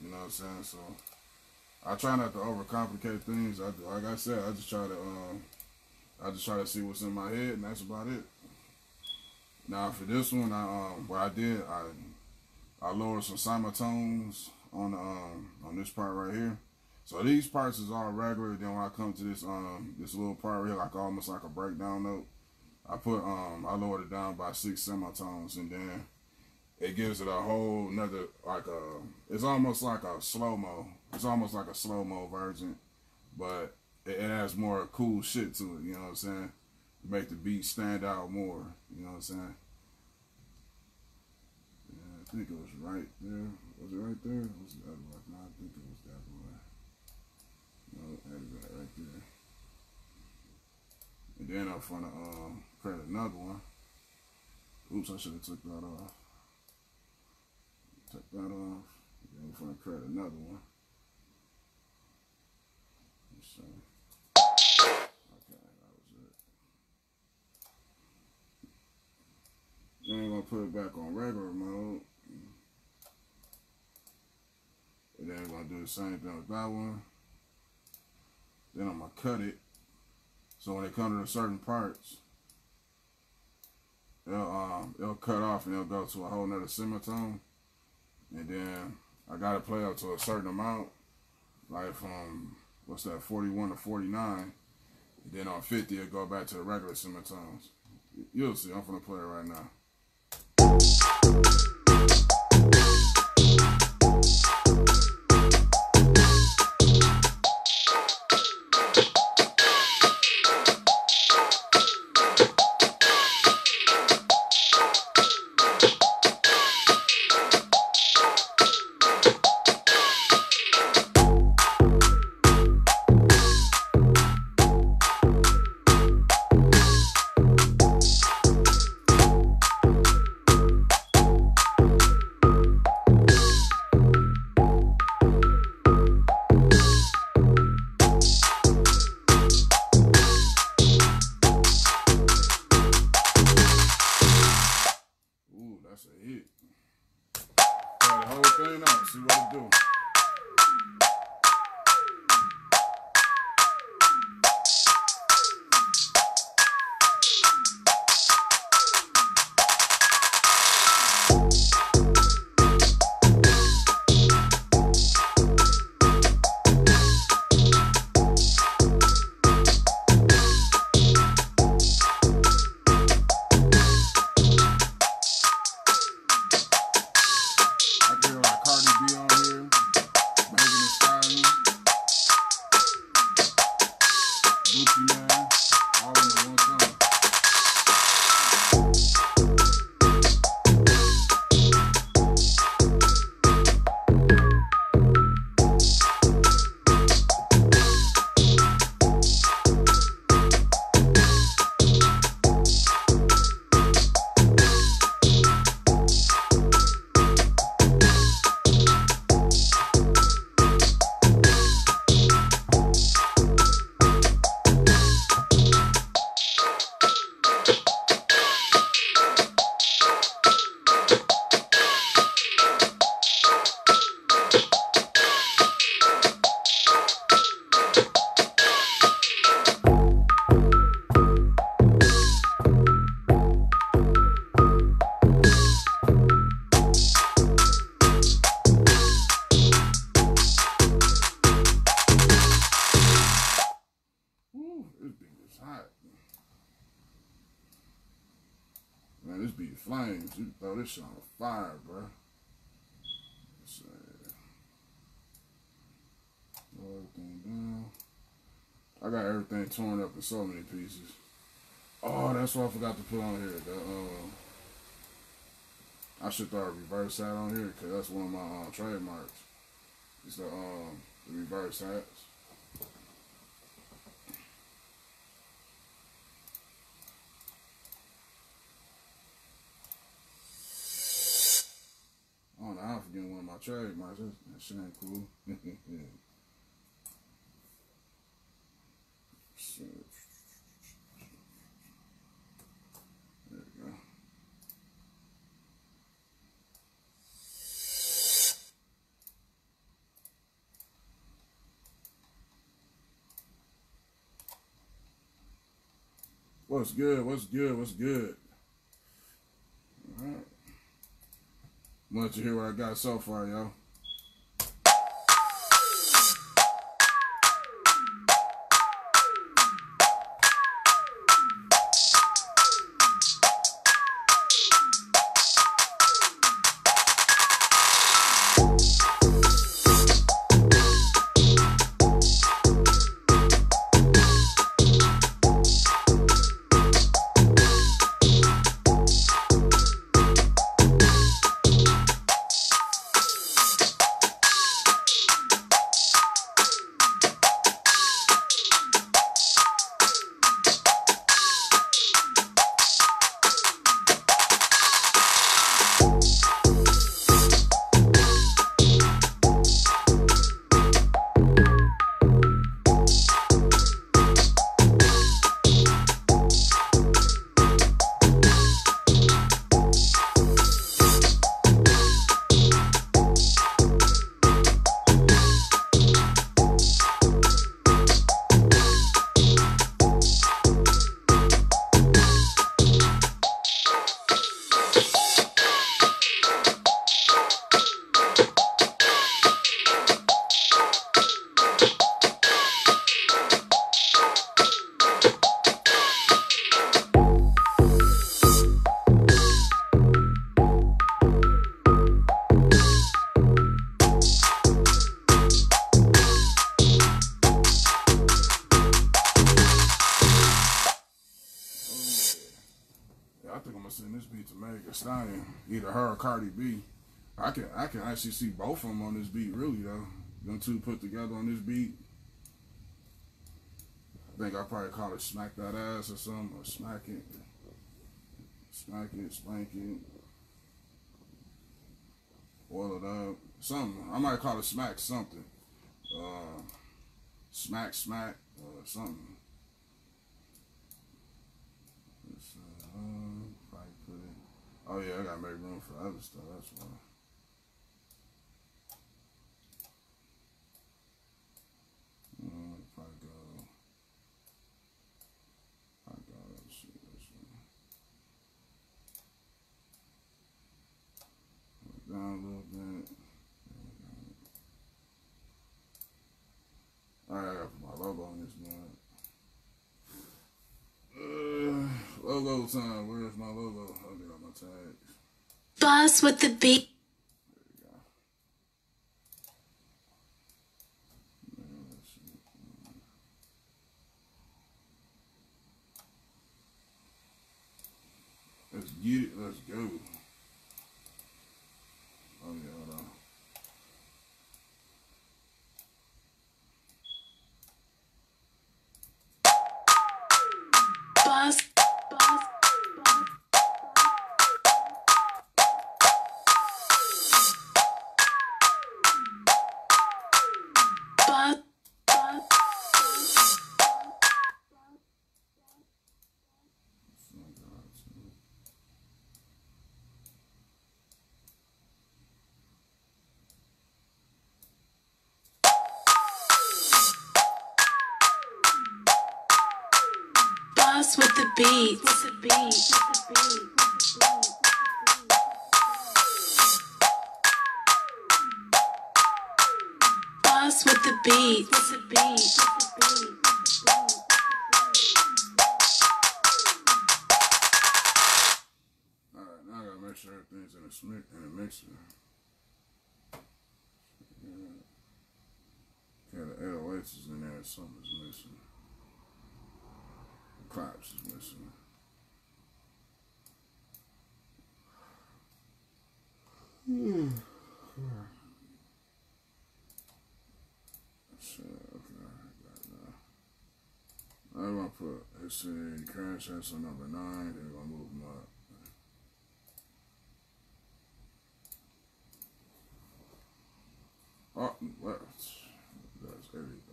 You know what I'm saying? So I try not to overcomplicate things. Like I said, I just try to see what's in my head, and that's about it. Now for this one, I lowered some semitones on this part right here. So these parts is all regular. Then when I come to this this little part right here, like almost like a breakdown note, I lowered it down by 6 semitones, and then it gives it a whole nother, like a, it's almost like a slow-mo. It's almost like a slow-mo version, but it has more cool shit to it, you know what I'm saying? Make the beat stand out more, you know what I'm saying? Yeah, I think it was right there. Was it right there? Or was it the other one? No, I think it was that one. No, added that right there. And then I'm gonna create another one. Oops, I should have took that off. Take that off. And then I'm gonna create another one. Let's see. Okay, that was it. Then I'm gonna put it back on regular mode. And then I'm gonna do the same thing with that one. Then I'm gonna cut it. So when it comes to certain parts, it'll cut off and it'll go to a whole nother semitone. And then I gotta play up to a certain amount, like from, what's that, 41 to 49. And then on 50, it'll go back to the regular semitones. You'll see, I'm gonna play it right now. I hear like Cardi B on here. Gucci, man. All in the one song. Man, this beat flames. You can throw this shit on fire, bro. Let's see. Throw everything down. I got everything torn up in so many pieces. Oh, that's what I forgot to put on here. The, I should throw a reverse hat on here because that's one of my trademarks. It's the reverse hats. Trademarks, that shit ain't cool. So, there we go. What's good? What's good? What's good? All right. Want you to hear what I got so far, y'all. Stallion, either her or Cardi B. I can actually see both of them on this beat, really though. Them two put together on this beat. I think I probably call it "Smack That Ass" or something, or "Smack It," "Smack It," "Spank It," "Oil It Up," something. I might call it "Smack Something," "Smack Smack," or something. Let's, oh yeah, I gotta make room for other stuff, that's why. If I go other shit, this one. Go down a little bit. Alright, I gotta put my logo on this one. Logo time, where's my logo? Boss with the beat. There we go. You, let's go. Oh yeah, hold on. With the beat, with the beat, with the beat, with the beat. Boss with the beat, with the beat, with the beat, with the beat. All right, now I gotta make sure everything's in a mixer. Yeah, the 808s is in there, something's missing. Claps is missing. So, okay, I got that. I'm gonna put, let's see, Crash has on number 9, then we're gonna move them up. Up and left. That's everything.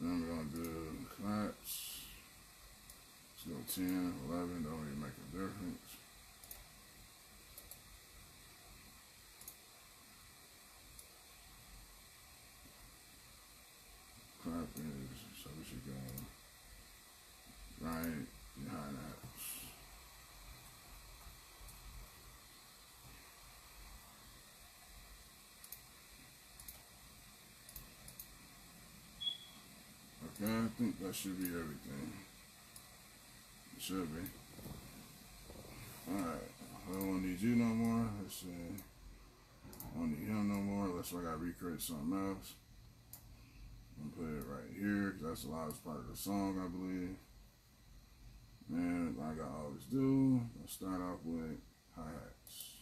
Then we're going to do claps. Let's go 10, 11, don't even make a difference. Clap is, so we should go right behind that. Okay, I think that should be everything. It should be. Alright, I don't need you no more. Let's see. I don't need him no more unless I gotta recreate something else. I'm gonna put it right here because that's the loudest part of the song, I believe. And like I always do, I'll start off with hi-hats.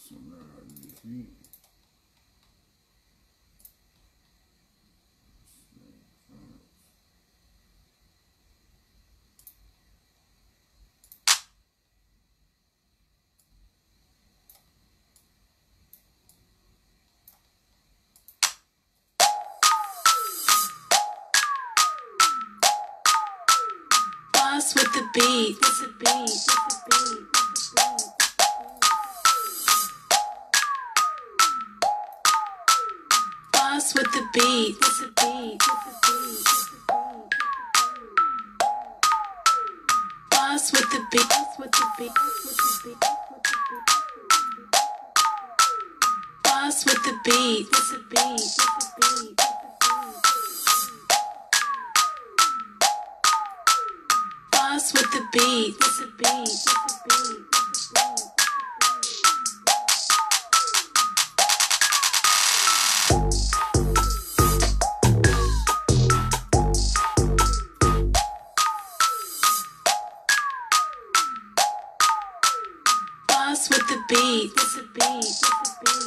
With the beat, with the beat, with the beat, with the beat. Boss with the beat, with the beat, with the beat, with the beat. Boss with the beat, with the beat, with the beat, with the beat. Boss with the beat, with the beat, with the beat, with the beat. Boss with the beat, with the beat, with the beat, with the beat. Boss with the beat, with the beat, with the beat, with the beat. Beat, with the beat, with the beat, with the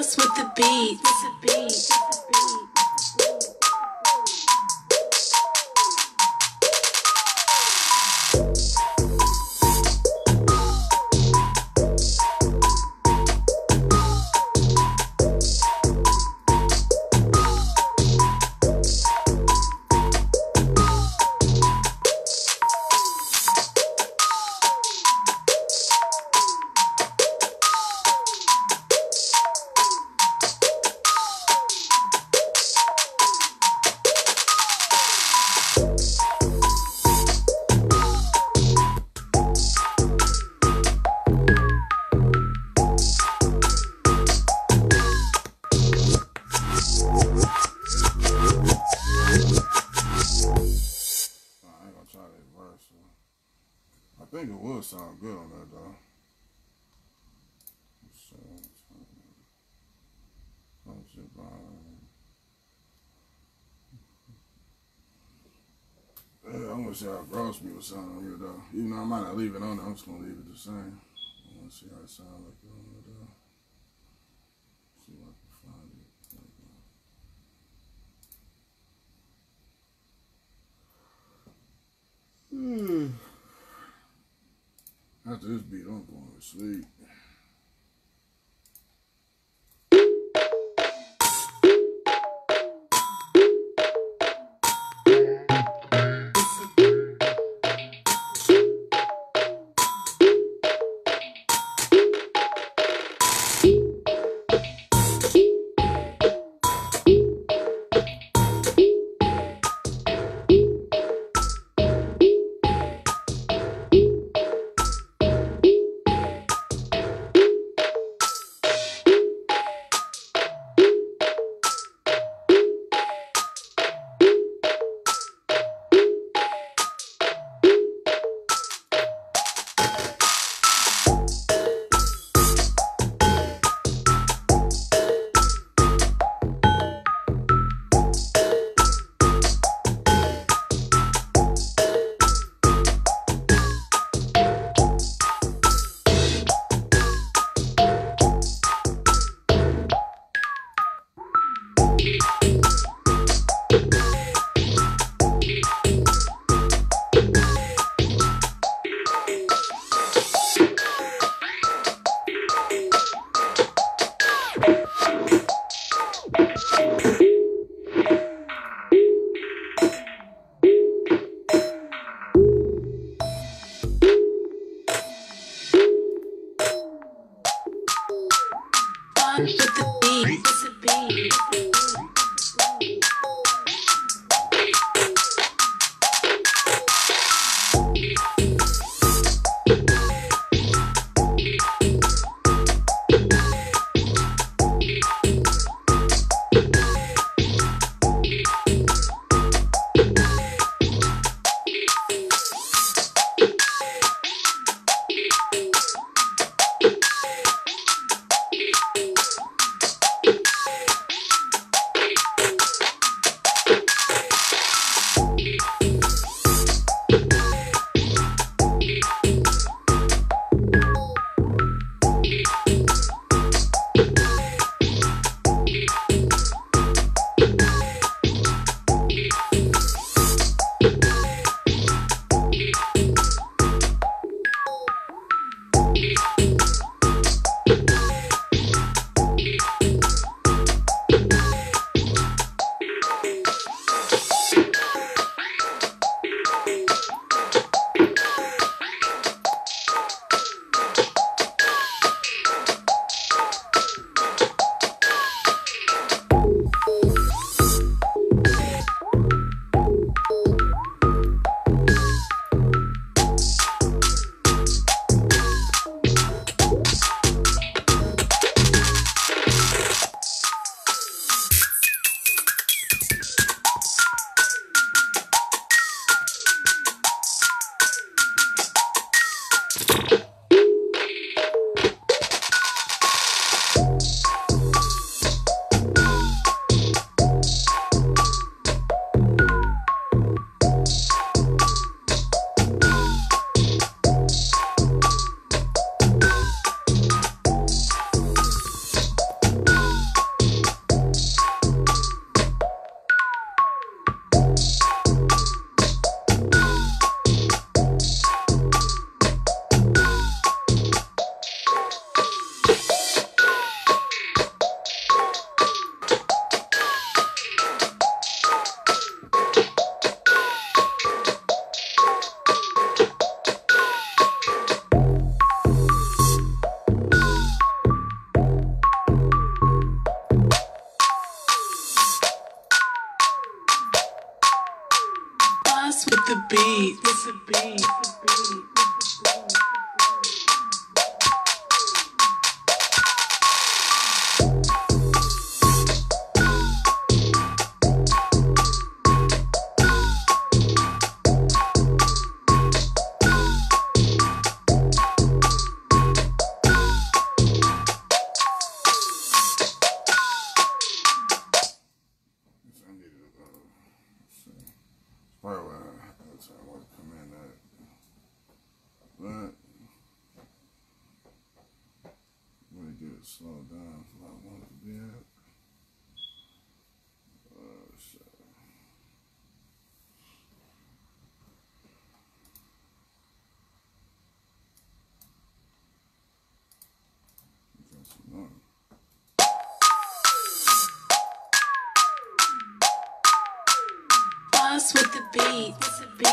sauce with the beat. I think it would sound good on that though. I wish y'all roast me with something on here though. Even though I might not leave it on there, I'm just gonna leave it the same. I wanna see how it sounds like it on there though. See what I can find it. After this beat, I'm going to sleep. the beat? What's the beat? What's the beat? Slow down if I want to be at. Boss with the beat, with the beat, with the beat.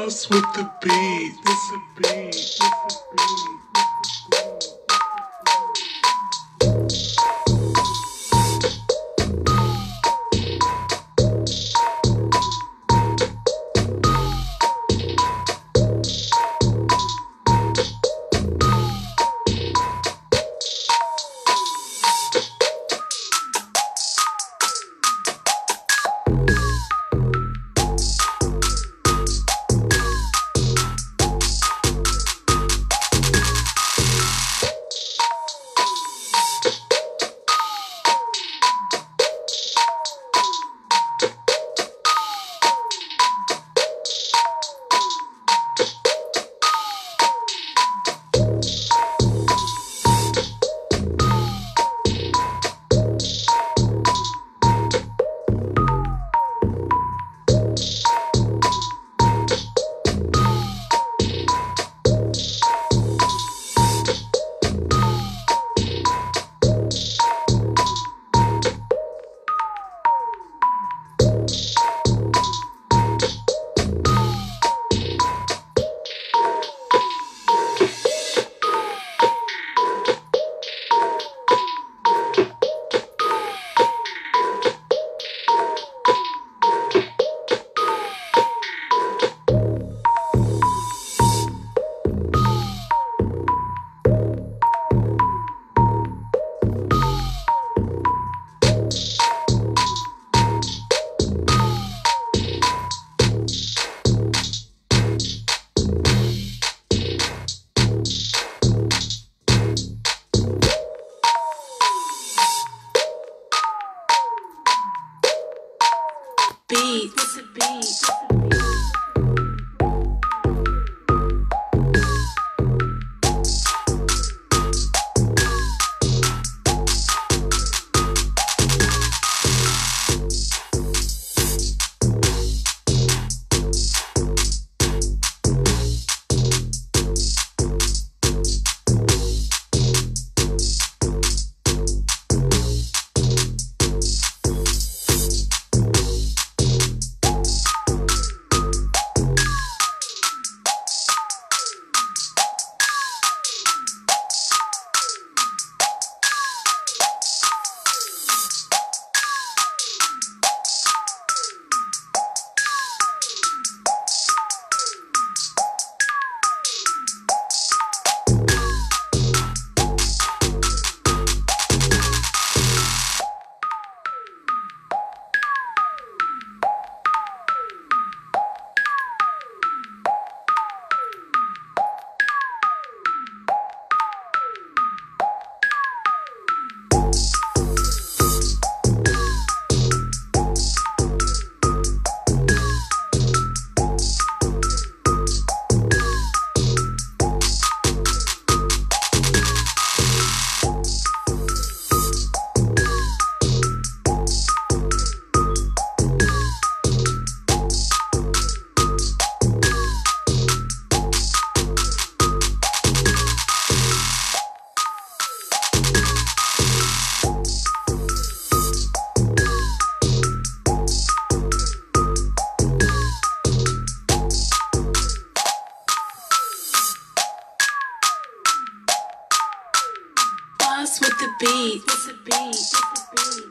With the beat, with the beat, with the beat. beat, this a beat. With the beat, with the beat, with the beat, with the beat.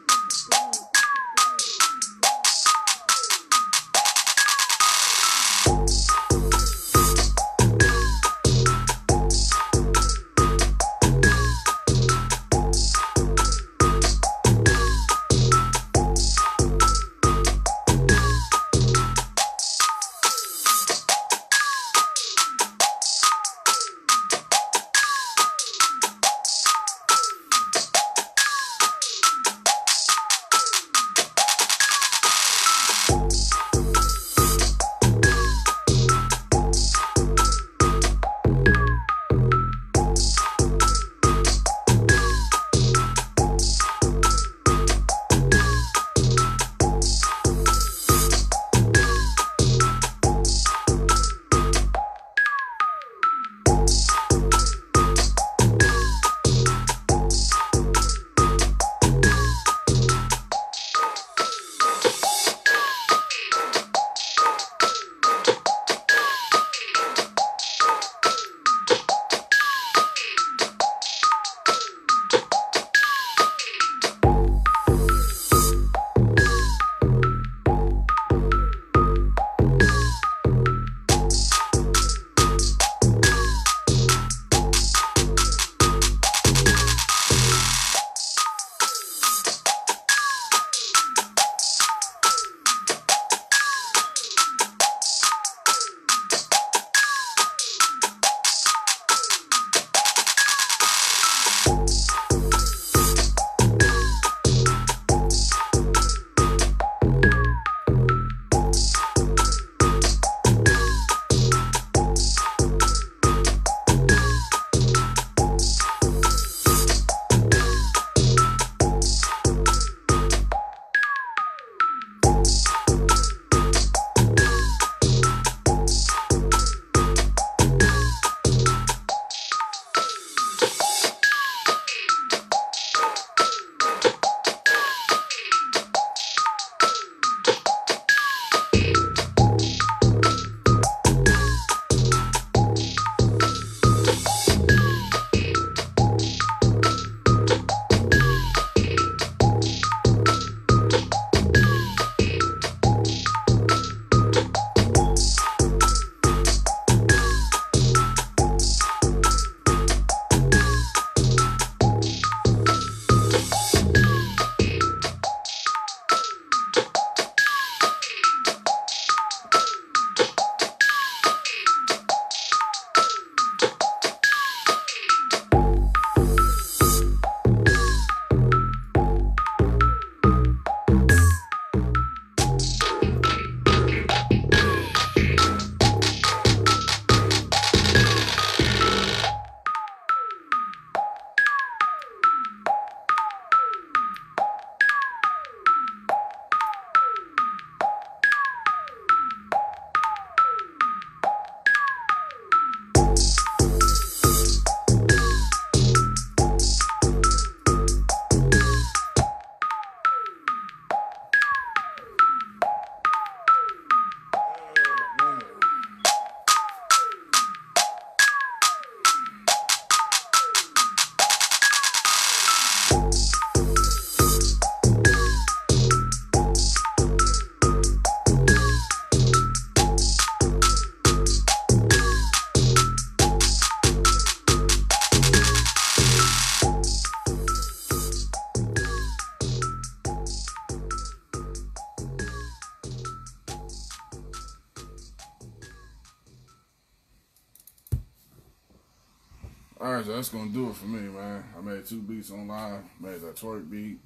All right, so that's going to do it for me, man. I made 2 beats online. Made that twerk beat.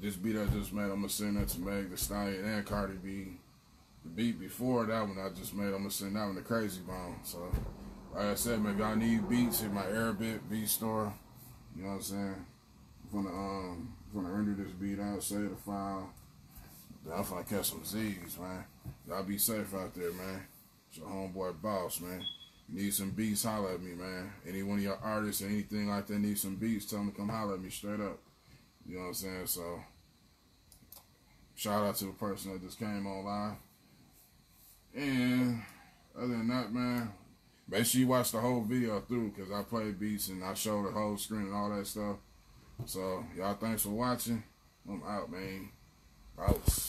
This beat I just made, I'm going to send that to Megan Thee Stallion and Cardi B. The beat before that one I just made, I'm going to send that one to Crazy Bone. So, like I said, man, if y'all need beats, hit my Airbit beat store. You know what I'm saying? I'm going to render this beat out, save the file. Then I'm going to catch some Z's, man. Y'all be safe out there, man. It's your homeboy Boss, man. You need some beats, holler at me, man. Any one of your artists or anything like that need some beats, tell them to come holler at me straight up. You know what I'm saying? So, shout out to the person that just came online. And other than that, man, make sure you watch the whole video through because I play beats and I show the whole screen and all that stuff. So, y'all, thanks for watching. I'm out, man. Out.